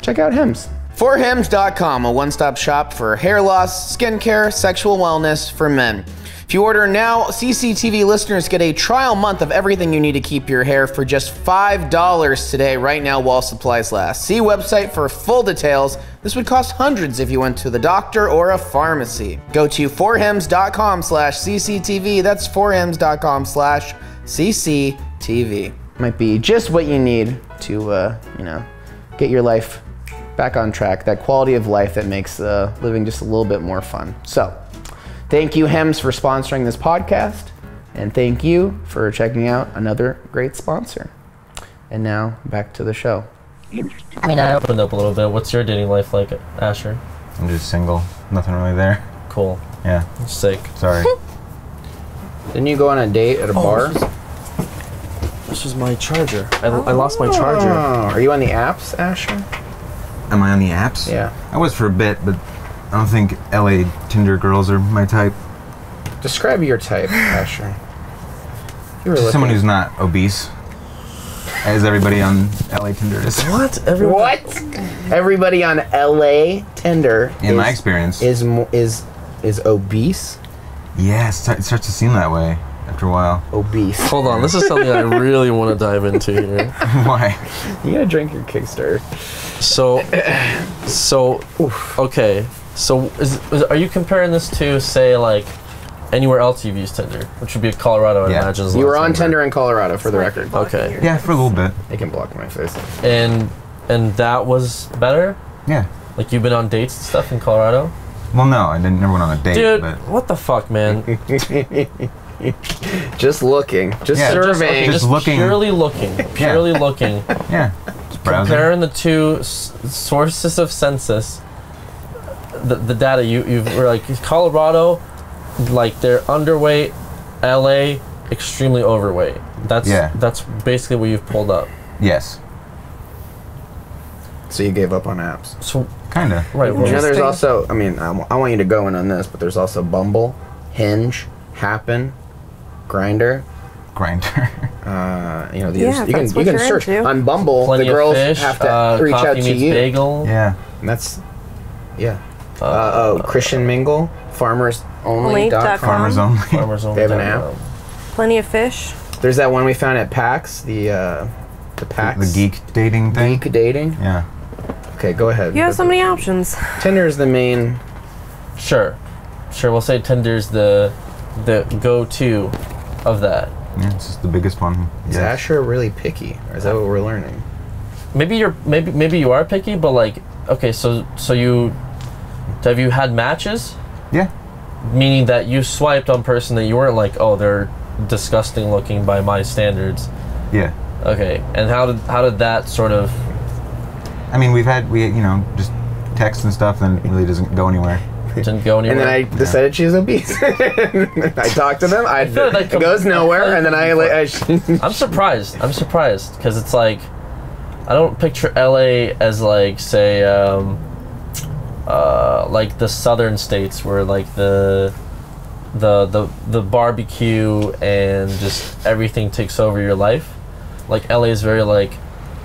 check out Hims. for hims dot com, a one-stop shop for hair loss, skincare, sexual wellness for men. If you order now, C C T V listeners get a trial month of everything you need to keep your hair for just five dollars today, right now, while supplies last. See website for full details. This would cost hundreds if you went to the doctor or a pharmacy. Go to for hims dot com slash C C T V. That's for hims dot com slash C C T V. Might be just what you need to, uh, you know, get your life back on track, that quality of life that makes uh, living just a little bit more fun. So thank you, Hims, for sponsoring this podcast, and thank you for checking out another great sponsor. And now back to the show. I mean, I opened up a little bit. What's your dating life like, Asher? I'm just single. Nothing really there. Cool. Yeah. I'm sick. Sorry. Didn't you go on a date at a oh, bar? This was, this was my charger. I, oh. I lost my charger. Are you on the apps, Asher? Am I on the apps? Yeah. I was for a bit, but I don't think L A Tinder girls are my type. Describe your type, Asher. You're someone who's not obese, as everybody on L A Tinder is. What? Everybody? What? Everybody on L A Tinder, in is, my experience, is is is obese. Yeah, it starts to seem that way after a while. Obese. Hold on, this is something I really want to dive into here. Why? You gotta drink your Kickstarter. So, so, Oof. okay. So, is, is are you comparing this to, say, like anywhere else you've used Tinder, which would be Colorado? Yeah. I imagine. You were on Tinder in Colorado, for the record. Okay. Yeah, for a little bit. It can block my face. And and that was better. Yeah. Like you've been on dates and stuff in Colorado. Well, no, I didn't. Never went on a date. Dude, but what the fuck, man. Just looking, just yeah, surveying, just, okay, just, just looking. purely looking, purely yeah. looking. Yeah. browsing. Comparing the two s sources of census, the, the data you you've like Colorado, like they're underweight, L A extremely overweight. That's yeah. That's basically what you've pulled up. Yes. So you gave up on apps. So kind of right. Well, you know, there's also. I mean, I, I want you to go in on this, but there's also Bumble, Hinge, Happn, Grindr. Grinder. Uh, you know, these, yeah, you can you can search into. on Bumble. Plenty the girls fish, have to uh, reach out to you. Bagel. Yeah, and that's yeah. Uh, uh, oh, Christian Mingle, Farmers Only. Dot farmers Only. Farmers Only. They have an app. Plenty of fish. There's that one we found at PAX. The uh, the PAX. The, the geek dating thing. Geek dating. Yeah. Okay, go ahead. You have so many options. Tinder is the main. Sure, sure. We'll say Tinder's the the go-to of that. Yeah, it's just the biggest one. Is yes. Asher really picky, or is that what we're learning? Maybe you're maybe maybe you are picky, but like okay, so so you have you had matches? Yeah. Meaning that you swiped on person that you weren't like, oh, they're disgusting looking by my standards. Yeah. Okay, and how did how did that sort of? I mean, we've had we you know just text and stuff, and it really doesn't go anywhere. Didn't go anywhere. And then I decided yeah. she was obese. I talked to them. I, I feel like it goes nowhere, and then I. I I'm surprised. I'm surprised because it's like, I don't picture L A as like say, um, uh, like the southern states where like the, the the the barbecue and just everything takes over your life. Like L A is very like.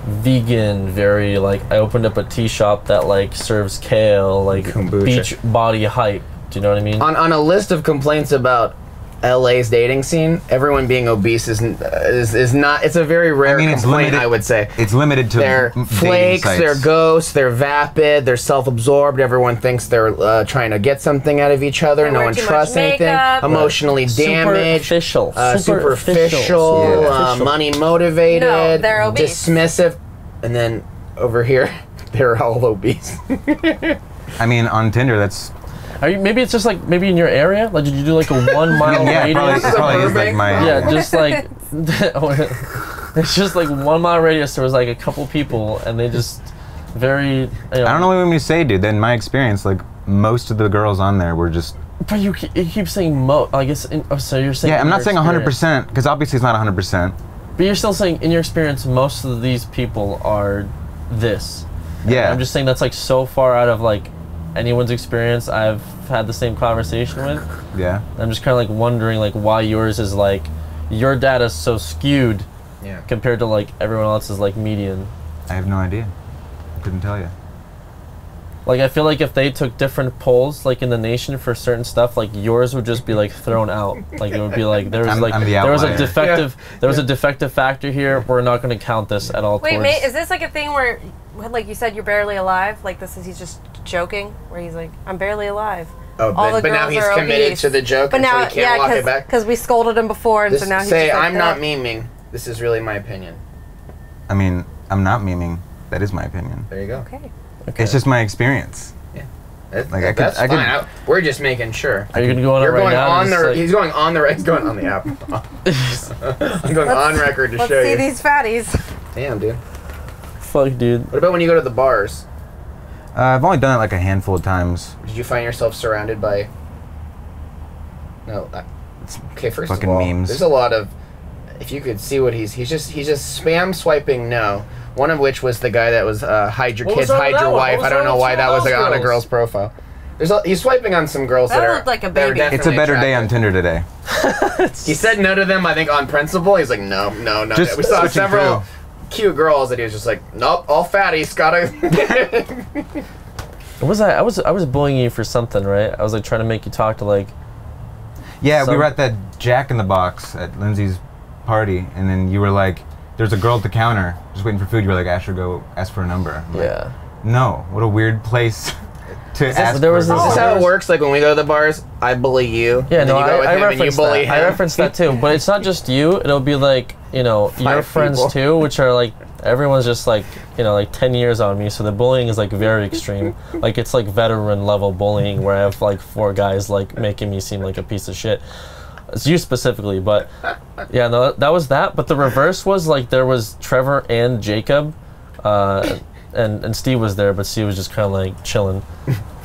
Vegan, very like I opened up a tea shop that like serves kale, like kombucha. Beach body hype. Do you know what I mean? On on a list of complaints about L A's dating scene, everyone being obese is is, is not. It's a very rare I mean, complaint. Limited, I would say it's limited to their flakes, sites. They're ghosts, they're vapid, they're self-absorbed. Everyone thinks they're uh, trying to get something out of each other. They no one trusts anything. Makeup. Emotionally right. damaged, superficial, uh, superficial, superficial yeah. uh, money motivated, no, they're obese. Dismissive, and then over here they're all obese. I mean, on Tinder, that's. Are you, maybe it's just like maybe in your area. Like, did you do like a one mile yeah, radius? Probably, probably is like my yeah, just like it's just like one mile radius. There was like a couple people, and they just very. You know, I don't know what you say, dude. In my experience, like most of the girls on there were just. But you, you keep saying mo. I guess in, oh, so. You're saying yeah. I'm not saying one hundred percent because obviously it's not one hundred percent. But you're still saying in your experience, most of these people are this. Yeah. And I'm just saying that's like so far out of like. Anyone's experience I've had the same conversation with. Yeah. I'm just kind of like wondering like why yours is like your data's so skewed yeah. compared to like everyone else's like median. I have no idea. I couldn't tell you. Like I feel like if they took different polls like in the nation for certain stuff, like yours would just be like thrown out. Like it would be like there was I'm, like I'm the there was a defective yeah. there was yeah. a defective factor here. We're not going to count this at all. Wait, mate, is this like a thing where like you said you're barely alive? Like this is he's just joking where he's like I'm barely alive oh all but, the but now he's committed obese. To the joke but now so he can't yeah, walk it back because we scolded him before and this, so now he's say just like I'm that. Not memeing this is really my opinion I mean I'm not memeing that is my opinion there you go okay, okay. It's just my experience yeah that, like I that's could, fine I could, I, we're just making sure are you gonna go on you're right going now on the like... he's going on the he's going on the app I'm going let's, on record to let's show see you these fatties damn dude fuck dude what about when you go to the bars Uh, I've only done it like a handful of times. Did you find yourself surrounded by? No. I... Okay, first fucking of all, memes. There's a lot of. If you could see what he's he's just he's just spam swiping no. One of which was the guy that was uh, hide your what kids, hide your wife. I don't know why that was like, on a girl's profile. There's a, he's swiping on some girls that, that looked are. Like a baby. It's a better attractive. Day on Tinder today. He said no to them. I think on principle. He's like no, no, no. Just we saw several. Through. Cute girls that he was just like, nope, all fatties, gotta. was I? I was I was bullying you for something, right? I was like trying to make you talk to like. Yeah, some... we were at that Jack in the Box at Lindsay's party, and then you were like, "There's a girl at the counter just waiting for food." You were like, "Asher, go ask for a number." I'm yeah. Like, no, what a weird place. To ask this, there was this is how it works. Like when we go to the bars, I bully you. Yeah, and no, you go I, with I him reference and you bully that. Him. I reference that too, but it's not just you. It'll be like you know Five your friends people. Too, which are like everyone's just like you know like ten years on me. So the bullying is like very extreme. Like it's like veteran level bullying where I have like four guys like making me seem like a piece of shit. It's you specifically, but yeah, no, that was that. But the reverse was like there was Trevor and Jacob. Uh, and, and Steve was there, but Steve was just kind of like chilling.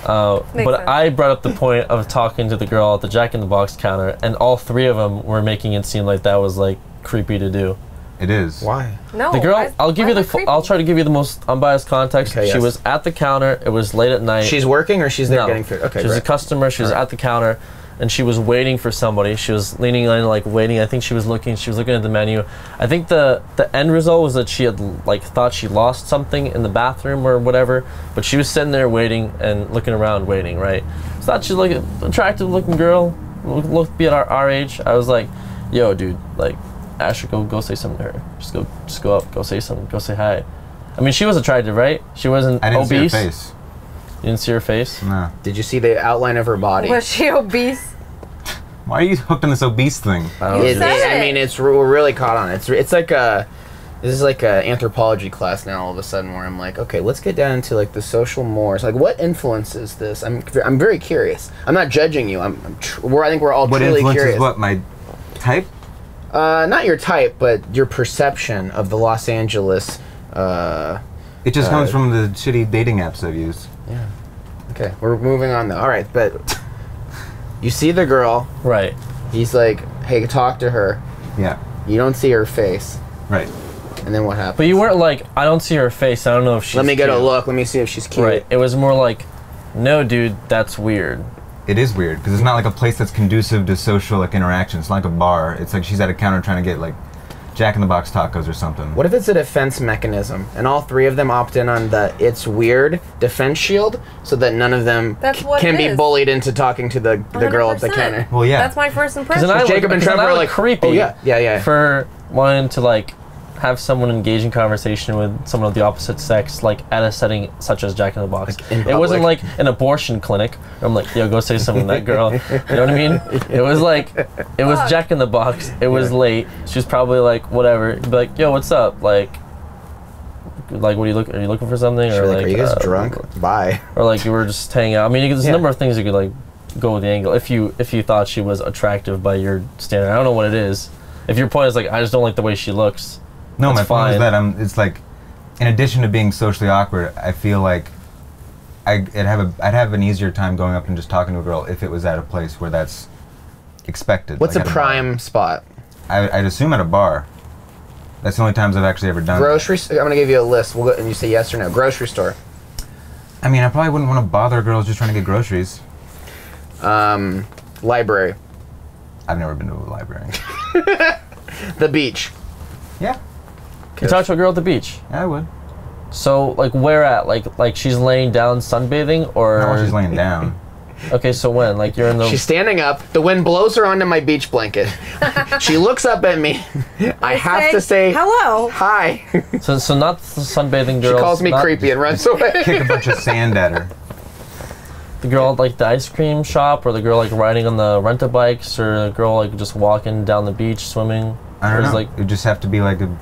Uh, but sense. I brought up the point of talking to the girl at the Jack in the Box counter, and all three of them were making it seem like that was like creepy to do. It is. Why? No. The girl. Why, I'll give you the. F I'll try to give you the most unbiased context. Okay, yes. She was at the counter. It was late at night. She's working, or she's there no. getting food. Okay. She's right. a customer. She was right. at the counter, and she was waiting for somebody. She was leaning in, like waiting. I think she was looking. She was looking at the menu. I think the the end result was that she had like thought she lost something in the bathroom or whatever. But she was sitting there waiting and looking around, waiting. Right. So that she's like an attractive looking girl. Look, look be at our, our age. I was like, yo, dude, like. Asher, go go say something to her. Just go, just go up. Go say something. Go say hi. I mean, she was attractive, right? She wasn't I didn't obese. See her face. You didn't see her face. No. Did you see the outline of her body? Was she obese? Why are you hooked on this obese thing? I, it, it, I mean, it's we're really caught on it. It's it's like a this is like an anthropology class now. All of a sudden, where I'm like, okay, let's get down to like the social mores. Like, what influences this? I'm I'm very curious. I'm not judging you. I'm, I'm tr we're I think we're all what truly influences curious. What my type? Uh, not your type, but your perception of the Los Angeles. Uh, it just uh, comes from the shitty dating apps I've used. Yeah. Okay, we're moving on though. All right, but you see the girl. Right. He's like, hey, talk to her. Yeah. You don't see her face. Right. And then what happens? But you weren't like, I don't see her face. I don't know if she's. Let me get cute. a look. Let me see if she's cute. Right. It was more like, no, dude, that's weird. It is weird because it's not like a place that's conducive to social like interaction. It's not like a bar. It's like she's at a counter trying to get like Jack in the Box tacos or something. What if it's a defense mechanism and all three of them opt in on the it's weird defense shield so that none of them can be bullied into talking to the, the girl at the counter? Well, yeah. That's my first impression. I, Jacob and Trevor are like creepy. Oh, yeah. Yeah, yeah. For wanting to like have someone engage in conversation with someone of the opposite sex, like at a setting such as Jack in the Box. Like in it public. Wasn't like an abortion clinic. I'm like, yo, go say something to that girl. You know what I mean? It was like, it was Jack in the Box. It was late. She was probably like, whatever. Be like, yo, what's up? Like, like, what are you looking? Are you looking for something? Or like, like, are you guys uh, drunk? Bye. Or like, you were just hanging out. I mean, there's yeah. a number of things you could like go with the angle if you if you thought she was attractive by your standard. I don't know what it is. If your point is like, I just don't like the way she looks. No, that's my fine. point is that I'm, it's like, in addition to being socially awkward, I feel like I, I'd, have a, I'd have an easier time going up and just talking to a girl if it was at a place where that's expected. What's like a prime a spot? I, I'd assume at a bar. That's the only times I've actually ever done grocery that. I'm going to give you a list. We'll go, and you say yes or no. Grocery store. I mean, I probably wouldn't want to bother girls just trying to get groceries. Um, library. I've never been to a library. The beach. Yeah. You talk to a girl at the beach? Yeah, I would. So, like, where at? Like, like she's laying down sunbathing, or? No, she's laying down. Okay, so when? Like, you're in the... She's standing up. The wind blows her onto my beach blanket. She looks up at me. I have say, to say... Hello. Hi. So, so not the sunbathing girl. She calls me not, creepy and runs away. Kick a bunch of sand at her. The girl at, like, the ice cream shop, or the girl, like, riding on the rent-a-bikes, or the girl, like, just walking down the beach, swimming? I don't know. Like, it would just have to be, like, a...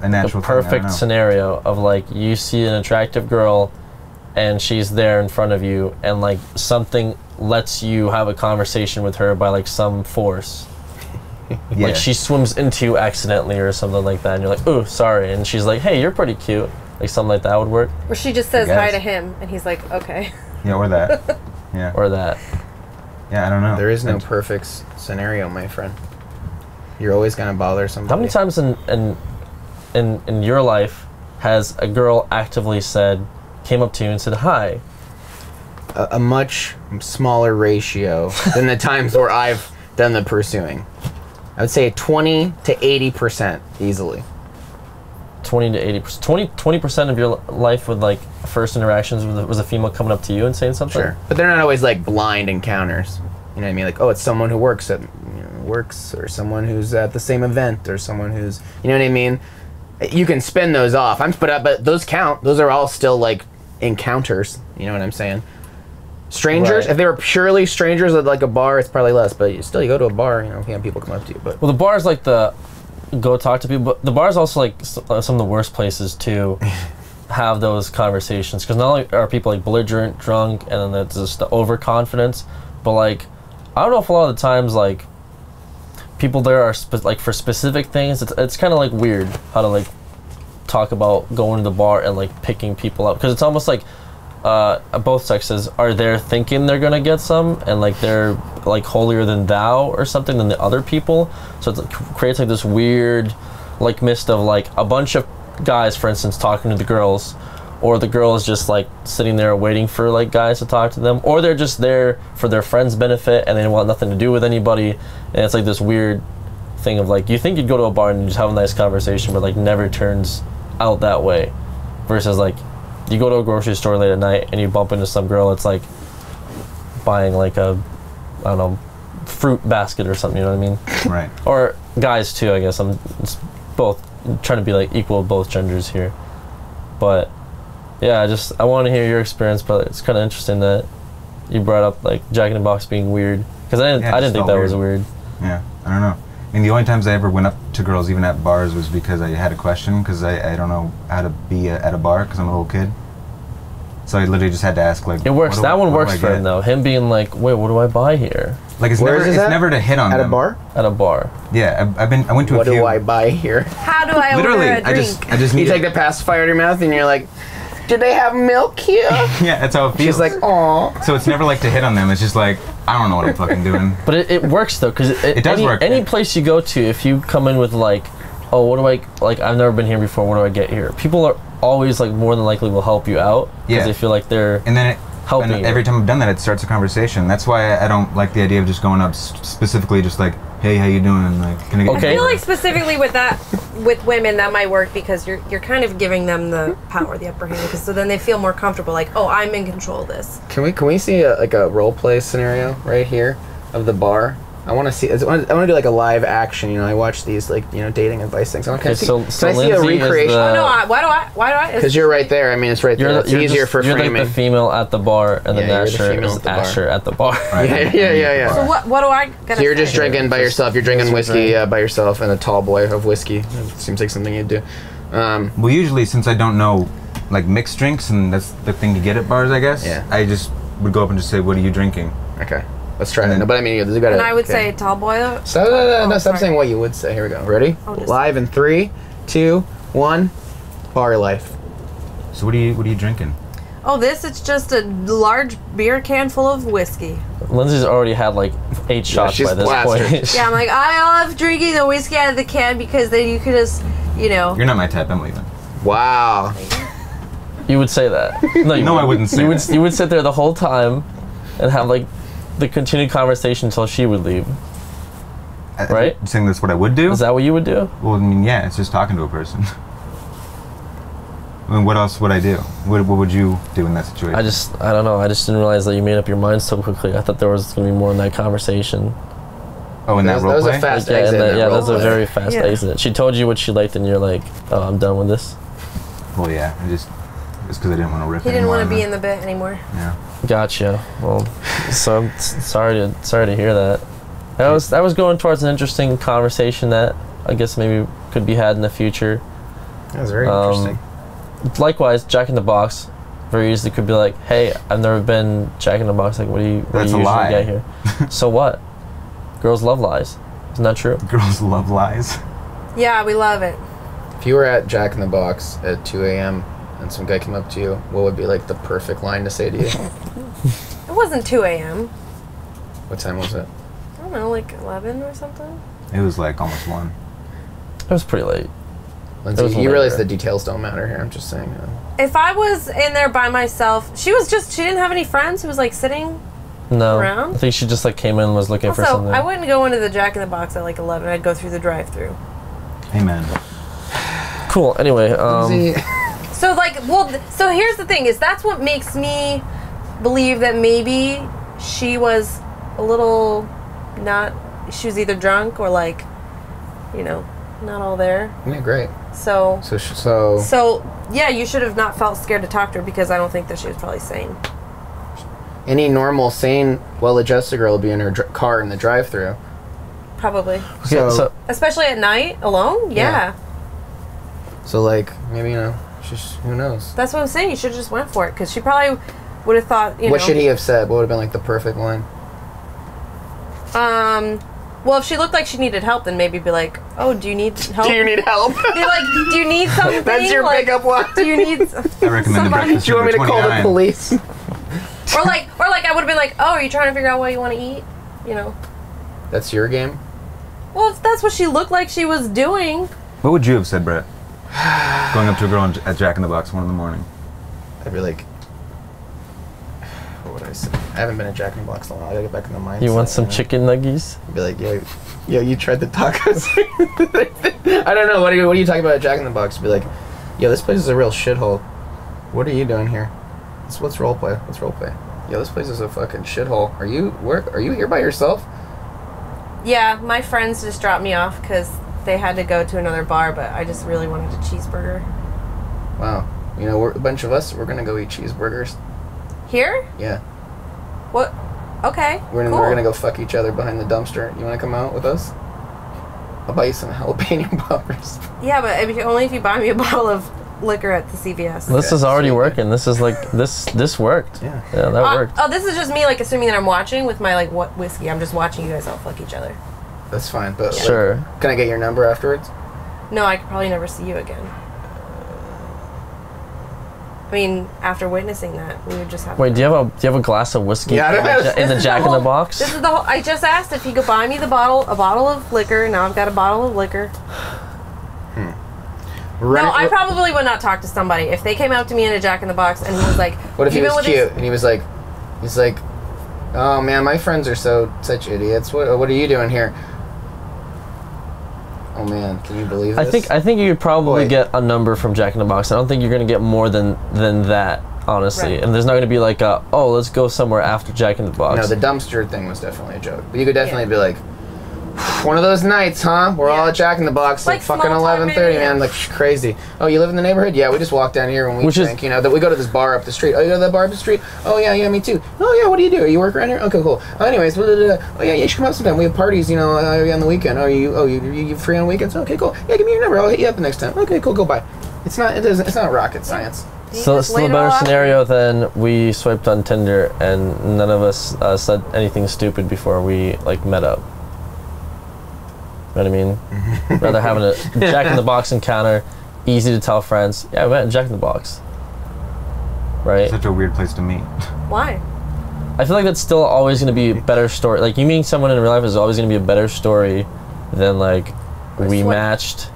A natural the perfect thing, scenario of like you see an attractive girl and she's there in front of you and like something lets you have a conversation with her by like some force. Yeah. Like she swims into you accidentally or something like that and you're like, ooh, sorry. And she's like, hey, you're pretty cute. Like something like that would work. Or she just says hi to him and he's like, okay. Yeah, or that. Yeah. Or that. Yeah, I don't know. There is no and perfect scenario, my friend. You're always going to bother somebody. How many times in... in In, in your life has a girl actively said, came up to you and said, hi? A, a much smaller ratio than the times where I've done the pursuing. I would say twenty to eighty percent easily. twenty to eighty percent. twenty, twenty percent of your life with like first interactions with, was a female coming up to you and saying something? Sure. But they're not always like blind encounters. You know what I mean? Like, oh, it's someone who works at, you know, works or someone who's at the same event or someone who's, you know what I mean? You can spin those off. I'm but but those count. Those are all still like encounters. You know what I'm saying? Strangers. Right. If they were purely strangers at like a bar, it's probably less. But you still, you go to a bar. You know, you have people come up to you. But well, the bar is like the go talk to people. But the bar is also like some of the worst places to have those conversations because not only are people like belligerent, drunk, and then that's just the overconfidence. But like, I don't know if a lot of the times like. People there are spe like for specific things. It's, it's kind of like weird how to like talk about going to the bar and like picking people up, because it's almost like uh both sexes are there thinking they're gonna get some, and like they're like holier than thou or something than the other people. So it creates like this weird like mist of like a bunch of guys, for instance, talking to the girls, or the girls just like sitting there waiting for like guys to talk to them, or they're just there for their friends' benefit and they want nothing to do with anybody. And it's like this weird thing of like, you think you'd go to a bar and just have a nice conversation, but like never turns out that way. Versus like you go to a grocery store late at night and you bump into some girl that's like buying like a, I don't know, fruit basket or something, you know what I mean? Right. Or guys too, I guess. I'm it's both trying to be like equal both genders here. But yeah, I just I want to hear your experience, but it's kind of interesting that you brought up like Jack in the Box being weird, because I didn't yeah, I didn't think that weird. was weird. Yeah, I don't know. I mean, the only times I ever went up to girls, even at bars, was because I had a question, because I I don't know how to be a, at a bar because I'm a little kid. So I literally just had to ask like. It works. What that I, one works for him though. Him being like, wait, what do I buy here? Like it's Where never it's at? never to hit on at them. a bar. At a bar. Yeah, I, I've been I went to what a few. What do I buy here? How do I literally? Order a drink? I just I just need you take it. the pacifier to your mouth and you're like. Do they have milk here? Yeah, that's how it feels. She's like, aw. So it's never like to hit on them. It's just like, I don't know what I'm fucking doing. But it, it works though, because it, it, it does any, work. Any place you go to, if you come in with like, oh, what do I, like, I've never been here before, what do I get here? People are always like more than likely will help you out, because yeah. they feel like they're and then it, helping and every time I've done that, it starts a conversation. That's why I don't like the idea of just going up specifically just like, hey, how you doing? Like, can I get okay. I feel like specifically with that, with women, that might work, because you're you're kind of giving them the power, the upper hand, because so then they feel more comfortable. Like, oh, I'm in control of this. Can we can we see a, like a role play scenario right here of the bar? I want to see. I want to do like a live action. You know, I watch these like you know dating advice things. I want to okay, see, so, so can I see a recreation? The, oh, no, I, why do I? Why do I? Because you're right there. I mean, it's right there. You're, it's you're easier just, for you're framing. You're like the female at the bar, and yeah, the Asher is Asher at the bar. Right. Yeah, yeah, yeah, yeah. So what? What do I? Gotta so you're say? just drinking yeah, by just, yourself. You're drinking whiskey uh, by yourself, and a tall boy of whiskey. It seems like something you'd do. Um, well, usually, since I don't know, like mixed drinks, and that's the thing you get at bars, I guess. Yeah. I just would go up and just say, "What are you drinking?" Okay. Let's try that. No, but I mean, you gotta. And I would okay. say tall boy. Though. So, no, no, no, no, stop saying what you would say. Here we go. Ready? Live in three, two, one. Bar life. So what are you? What are you drinking? Oh, this. It's just a large beer can full of whiskey. Lindsay's already had like eight shots yeah, by this blasted. point. Yeah, I'm like, I love drinking the whiskey out of the can, because then you could just, you know. You're not my type. I'm leaving. Wow. You would say that. No, you no would. I wouldn't say. You that. would. You would sit there the whole time, and have like. the continued conversation until she would leave. I, right? I'm saying that's what I would do? Is that what you would do? Well, I mean, yeah, it's just talking to a person. I mean, what else would I do? What, what would you do in that situation? I just, I don't know. I just didn't realize that you made up your mind so quickly. I thought there was going to be more in that conversation. Oh, in that, that role play? That was a fast like, exit. Yeah, that, yeah that was a very fast yeah. exit. She told you what she liked, and you're like, oh, I'm done with this? Well, yeah. I just, it's because I didn't want to rip He didn't want to be in the bit anymore. Yeah. Gotcha. Well, so I'm sorry to sorry to hear that. I was I was going towards an interesting conversation that I guess maybe could be had in the future. That was very um, interesting. Likewise, Jack in the Box, very easily could be like, "Hey, I've never been Jack in the Box. Like, what do you what That's do you usually lie. get here?" So what? Girls love lies. Isn't that true? Girls love lies. Yeah, we love it. If you were at Jack in the Box at two A M and some guy came up to you, what would be like the perfect line to say to you? It wasn't two A M What time was it? I don't know, like eleven or something? It was like almost one. It was pretty late. Lindsay, was you later. realize the details don't matter here, I'm just saying. Uh, if I was in there by myself, she was just, she didn't have any friends who was like sitting no, around? No, I think she just like came in and was looking also, for something. I wouldn't go into the Jack in the Box at like eleven, I'd go through the drive-thru. Amen. Cool, anyway. Um, Lindsay. So like, well, th so here's the thing, is that's what makes me believe that maybe she was a little not, she was either drunk or like, you know, not all there. Yeah, great. So, so, sh so, so yeah, you should have not felt scared to talk to her, because I don't think that she was probably sane. Any normal, sane, well-adjusted girl would be in her dr car in the drive-thru. Probably. So, so, especially at night, alone? Yeah. yeah. So like, maybe, you know. Just, who knows? That's what I'm saying. You should have just went for it, because she probably would have thought. You what know, should he have said? What would have been like the perfect line? Um, Well, if she looked like she needed help, then maybe be like, oh, do you need help? Do you need help? Be like, do you need something? That's your like, pickup line. Do you need I recommend the breakfast. Do you want me to call the police? or like, or like I would have been like, oh, are you trying to figure out what you want to eat? You know. That's your game? Well, if that's what she looked like she was doing. What would you have said, Brett? Going up to a girl at Jack in the Box one in the morning. I'd be like, what would I say? I haven't been at Jack in the Box in a while. I gotta get back in the mindset. You want some you know? chicken nuggies? I'd be like, yo, yo, you tried the tacos? I don't know. What are you, what are you talking about at Jack in the Box? I'd be like, yo, this place is a real shithole. What are you doing here? What's, what's roleplay? What's roleplay? Yo, this place is a fucking shithole. Are you where, Are you here by yourself? Yeah, my friends just dropped me off because they had to go to another bar, but I just really wanted a cheeseburger. Wow. You know, we're a bunch of us. We're going to go eat cheeseburgers. Here? Yeah. What? Okay, We're cool. going to go fuck each other behind the dumpster. You want to come out with us? I'll buy you some jalapeno poppers. Yeah, but if you, only if you buy me a bottle of liquor at the C V S. This okay. is already working. This is like, this This worked. Yeah, yeah that uh, worked. Oh, this is just me, like, assuming that I'm watching with my, like, what whiskey. I'm just watching you guys all fuck each other. That's fine, but yeah. Sure. Like, can I get your number afterwards? No, I could probably never see you again. I mean, after witnessing that, we would just have. Wait, do you have a do you have a glass of whiskey yeah, in the, in the Jack the whole, in the Box? This is the whole. I just asked if you could buy me the bottle a bottle of liquor. Now I've got a bottle of liquor. Hmm. Right. No, I probably would not talk to somebody if they came up to me in a Jack in the Box and he was like, "What if he was cute?" And he was like, "He's like, oh man, my friends are so such idiots. What what are you doing here?" Oh man, can you believe this? I think I think you could probably Boy. get a number from Jack in the Box. I don't think you're gonna get more than than that, honestly. Right. And there's not gonna be like, a, oh, let's go somewhere after Jack in the Box. No, the dumpster thing was definitely a joke. But you could definitely yeah. be like, one of those nights, huh? We're yeah. all at Jack in the Box, like, like fucking eleven thirty, man, like crazy. Oh, you live in the neighborhood? Yeah, we just walk down here when we Which drink. Is you know, that we go to this bar up the street. Oh, you go to that bar up the street? Oh yeah, yeah, me too. Oh yeah, what do you do? You work around here? Okay, cool. Oh, anyways, blah, blah, blah. Oh yeah, you should come out sometime. We have parties, you know, uh, on the weekend. Oh, you, oh, you, you free on weekends? Okay, cool. Yeah, give me your number. I'll hit you up the next time. Okay, cool. Go bye. It's not, it doesn't, it's not rocket science. So it's still a better scenario than we swiped on Tinder and none of us uh, said anything stupid before we like met up. You know what I mean? Rather having a Jack in the Box encounter, easy to tell friends. Yeah, we met in Jack in the Box. Right? It's such a weird place to meet. Why? I feel like that's still always going to be a better story. Like, you meeting someone in real life is always going to be a better story than, like, Where's we matched.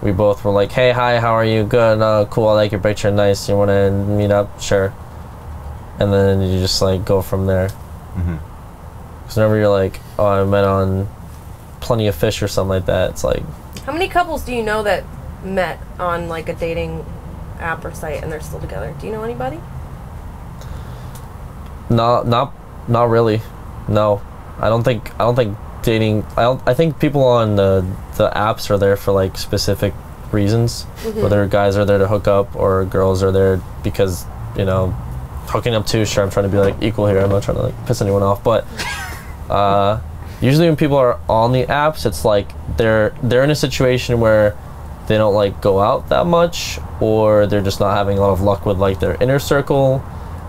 We both were like, hey, hi, how are you? Good, no, cool, I like your picture, nice. You want to meet up? Sure. And then you just, like, go from there. Mm-hmm. Because whenever you're like, oh, I met on Plenty of Fish or something like that. It's like, how many couples do you know that met on like a dating app or site and they're still together? Do you know anybody? No, not not really. No, I don't think I don't think dating. I don't. I think people on the the apps are there for like specific reasons. Mm-hmm. Whether guys are there to hook up or girls are there because you know hooking up too. Sure, I'm trying to be like equal here. I'm not trying to like piss anyone off, but. uh Usually when people are on the apps, it's like they're they're in a situation where they don't like go out that much, or they're just not having a lot of luck with like their inner circle,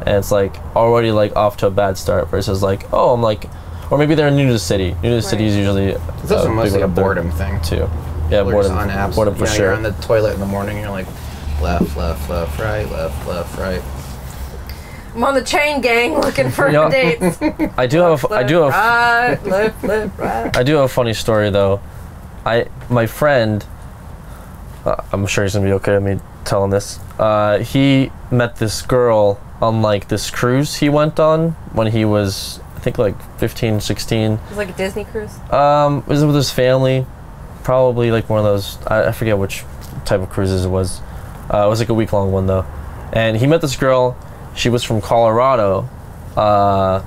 and it's like already like off to a bad start. Versus like, oh, I'm like, or maybe they're new to the city. New to the right. city is usually it's also uh, mostly a boredom thing too. Yeah, people boredom. On apps, boredom for you know, sure. You're on the toilet in the morning, and you're like, left, left, left, right, left, left, right. I'm on the chain gang looking for yep. dates. I do have a, I do have right, left, left, right. I do have a funny story though. I my friend, uh, I'm sure he's gonna be okay with me telling this. Uh, he met this girl on like this cruise he went on when he was I think like fifteen, sixteen. It was like a Disney cruise. Um, it was with his family, probably like one of those. I, I forget which type of cruises it was. Uh, it was like a week long one though, and he met this girl. She was from Colorado, uh,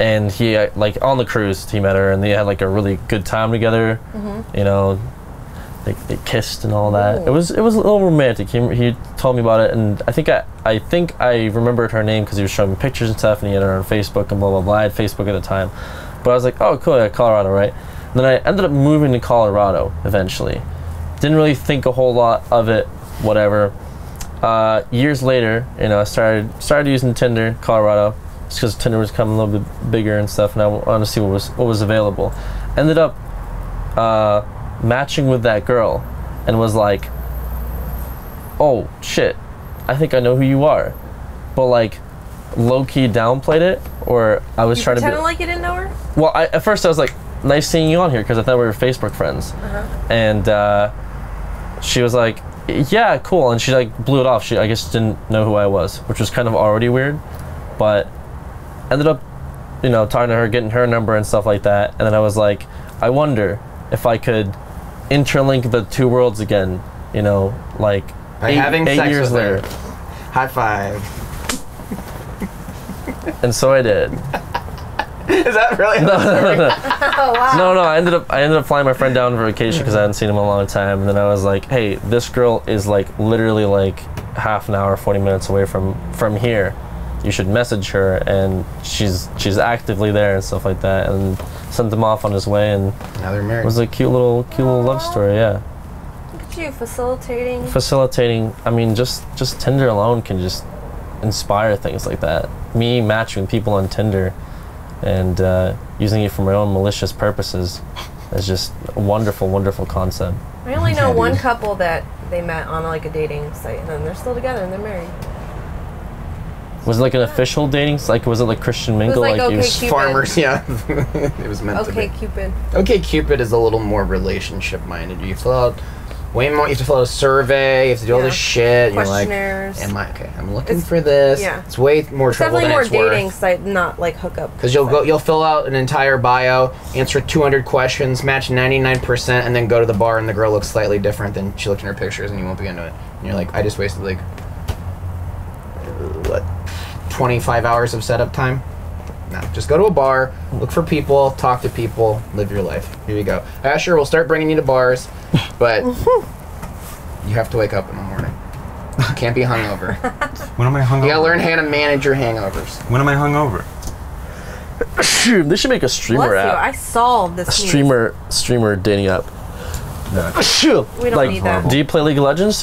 and he like on the cruise he met her, and they had like a really good time together. Mm-hmm. You know, they, they kissed and all that. Ooh. It was it was a little romantic. He he told me about it, and I think I I think I remembered her name because he was showing me pictures and stuff, and he had her on Facebook and blah blah blah. I had Facebook at the time, but I was like, oh cool, yeah, Colorado, right? And then I ended up moving to Colorado eventually. Didn't really think a whole lot of it, whatever. Uh, years later, you know, I started started using Tinder, Colorado, just because Tinder was coming a little bit bigger and stuff, and I wanted to see what was what was available. ended up uh, matching with that girl and was like, oh shit, I think I know who you are. But like, low-key downplayed it, or I was you trying to be- You like you didn't know her? Well, I, at first I was like, nice seeing you on here, because I thought we were Facebook friends. Uh-huh. And uh, she was like, yeah, cool. And she like blew it off. She, I guess, didn't know who I was, which was kind of already weird, but ended up, you know, talking to her, getting her number and stuff like that. And then I was like, I wonder if I could interlink the two worlds again, you know, like eight, having eight sex years with later. Her. High five. And so I did. Is that really? No, no, no, no. Oh, wow. No, no. I ended up, I ended up flying my friend down for vacation because I hadn't seen him in a long time, and then I was like, "Hey, this girl is like literally like half an hour, forty minutes away from from here. You should message her, and she's she's actively there and stuff like that." And sent him off on his way, and now they're married. It was a cute little, cute Aww. little love story. Yeah. Look at you facilitating. Facilitating. I mean, just just Tinder alone can just inspire things like that. Me matching people on Tinder. And uh, using it for my own malicious purposes is just a wonderful, wonderful concept. I only know yeah, one dude. couple that they met on like a dating site, and then they're still together and they're married. Was it like an official dating site? Like, was it like Christian Mingle? It was like, like okay, was Cupid. Farmers, yeah. It was meant okay, to be. Okay, Cupid. Okay, Cupid is a little more relationship minded. You fill out way more. You have to fill out a survey. You have to do yeah. all this shit. Questionnaires. You're like, am I okay? I'm looking it's, for this. Yeah. It's way more it's trouble than more it's worth. Definitely more dating site, not like hookup. Because you'll go, you'll fill out an entire bio, answer two hundred questions, match ninety-nine percent, and then go to the bar and the girl looks slightly different than she looked in her pictures, and you won't be into it. And you're like, I just wasted like what, twenty-five hours of setup time. No, just go to a bar, look for people, talk to people, live your life. Here you go. Ah, sure, we'll start bringing you to bars, but you have to wake up in the morning. You can't be hungover. When am I hungover? You gotta learn how to manage your hangovers. When am I hungover? They should make a streamer Bless app. You, I saw this. A streamer, streamer dating app. No, we don't like, need that. Do you play League of Legends?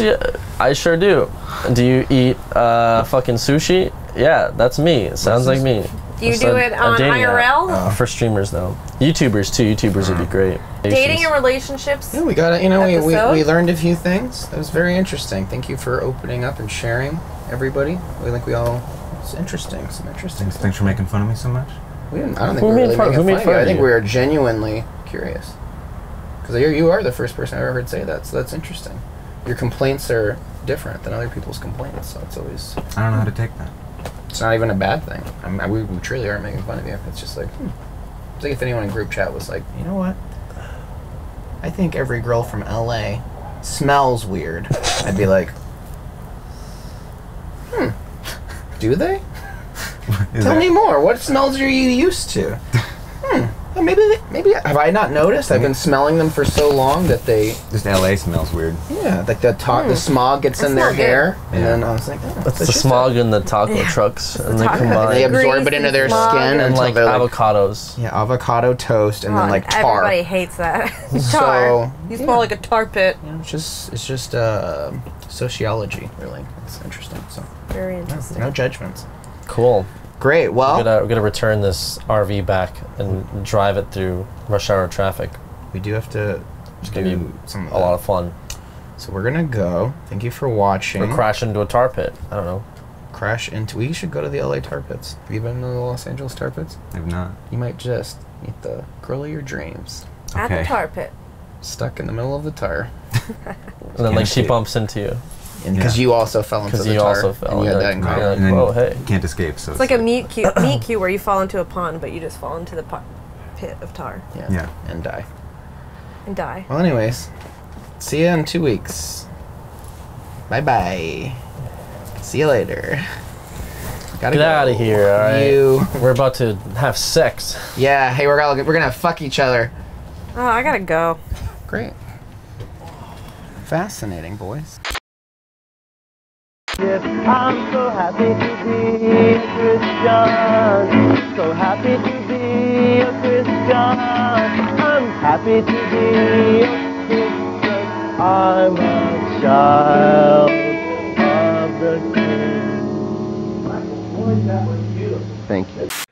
I sure do. Do you eat uh, fucking sushi? Yeah, that's me. It sounds like me. You it's do a, it on I R L? Uh, for streamers, though. YouTubers, too. YouTubers would be great. Dating and relationships. Yeah, we got it. You know, we, we, we learned a few things. That was very interesting. Thank you for opening up and sharing, everybody. I think we all. It's interesting. Some interesting Thanks, thanks for making fun of me so much. We didn't, I don't think we were really making fun of you. I think we are genuinely curious. Because you are the first person I've ever heard say that, so that's interesting. Your complaints are different than other people's complaints, so it's always. I don't know how to take that. It's not even a bad thing. I mean, we, we truly aren't making fun of you. It's just like, hmm. It's like if anyone in group chat was like, you know what? I think every girl from L A smells weird. I'd be like, hmm, do they? Tell that? me more. What smells are you used to? hmm, well, maybe, they, maybe, have I not noticed? I've been smelling them for so long that they... Just L A smells weird. Yeah, like the ta hmm. the smog gets it's in their hair. Good. And yeah. then I was like, oh, it's the smog in the taco yeah. trucks. It's and the they combine. They absorb it into their skin. And like avocados. Like, yeah, avocado toast and oh, then like tar. Everybody hates that. Tar. So, you smell yeah. like a tar pit. Yeah, it's just, it's just uh, sociology, really. It's interesting. So Very interesting. No, no judgments. Cool. Great. Well, we're gonna, we're gonna return this R V back and drive it through rush hour traffic. We do have to it's do gonna be some of a lot of fun. So we're gonna go. Thank you for watching. Or crash into a tar pit. I don't know. Crash into. We should go to the L A tar pits. Have you been to the Los Angeles tar pits? I've not. You might just meet the girl of your dreams okay. at the tar pit. Stuck in the middle of the tar. And then like she bumps into you. Because yeah. you also fell into the you tar, also fell and you had that in common. Like, and oh, hey. You can't escape. So it's, it's like, like a meet cute, meet cute where you fall into a pond, but you just fall into the pit of tar. Yeah. yeah. And die. And die. Well, anyways, see you in two weeks. Bye-bye. See you later. Gotta Get go. out of here, all right? You. We're about to have sex. Yeah, hey, we're gonna, we're gonna fuck each other. Oh, I gotta go. Great. Fascinating, boys. Yes, I'm so happy to be a Christian. So happy to be a Christian. I'm happy to be a Christian. I'm a child of the King. That was beautiful. Thank you.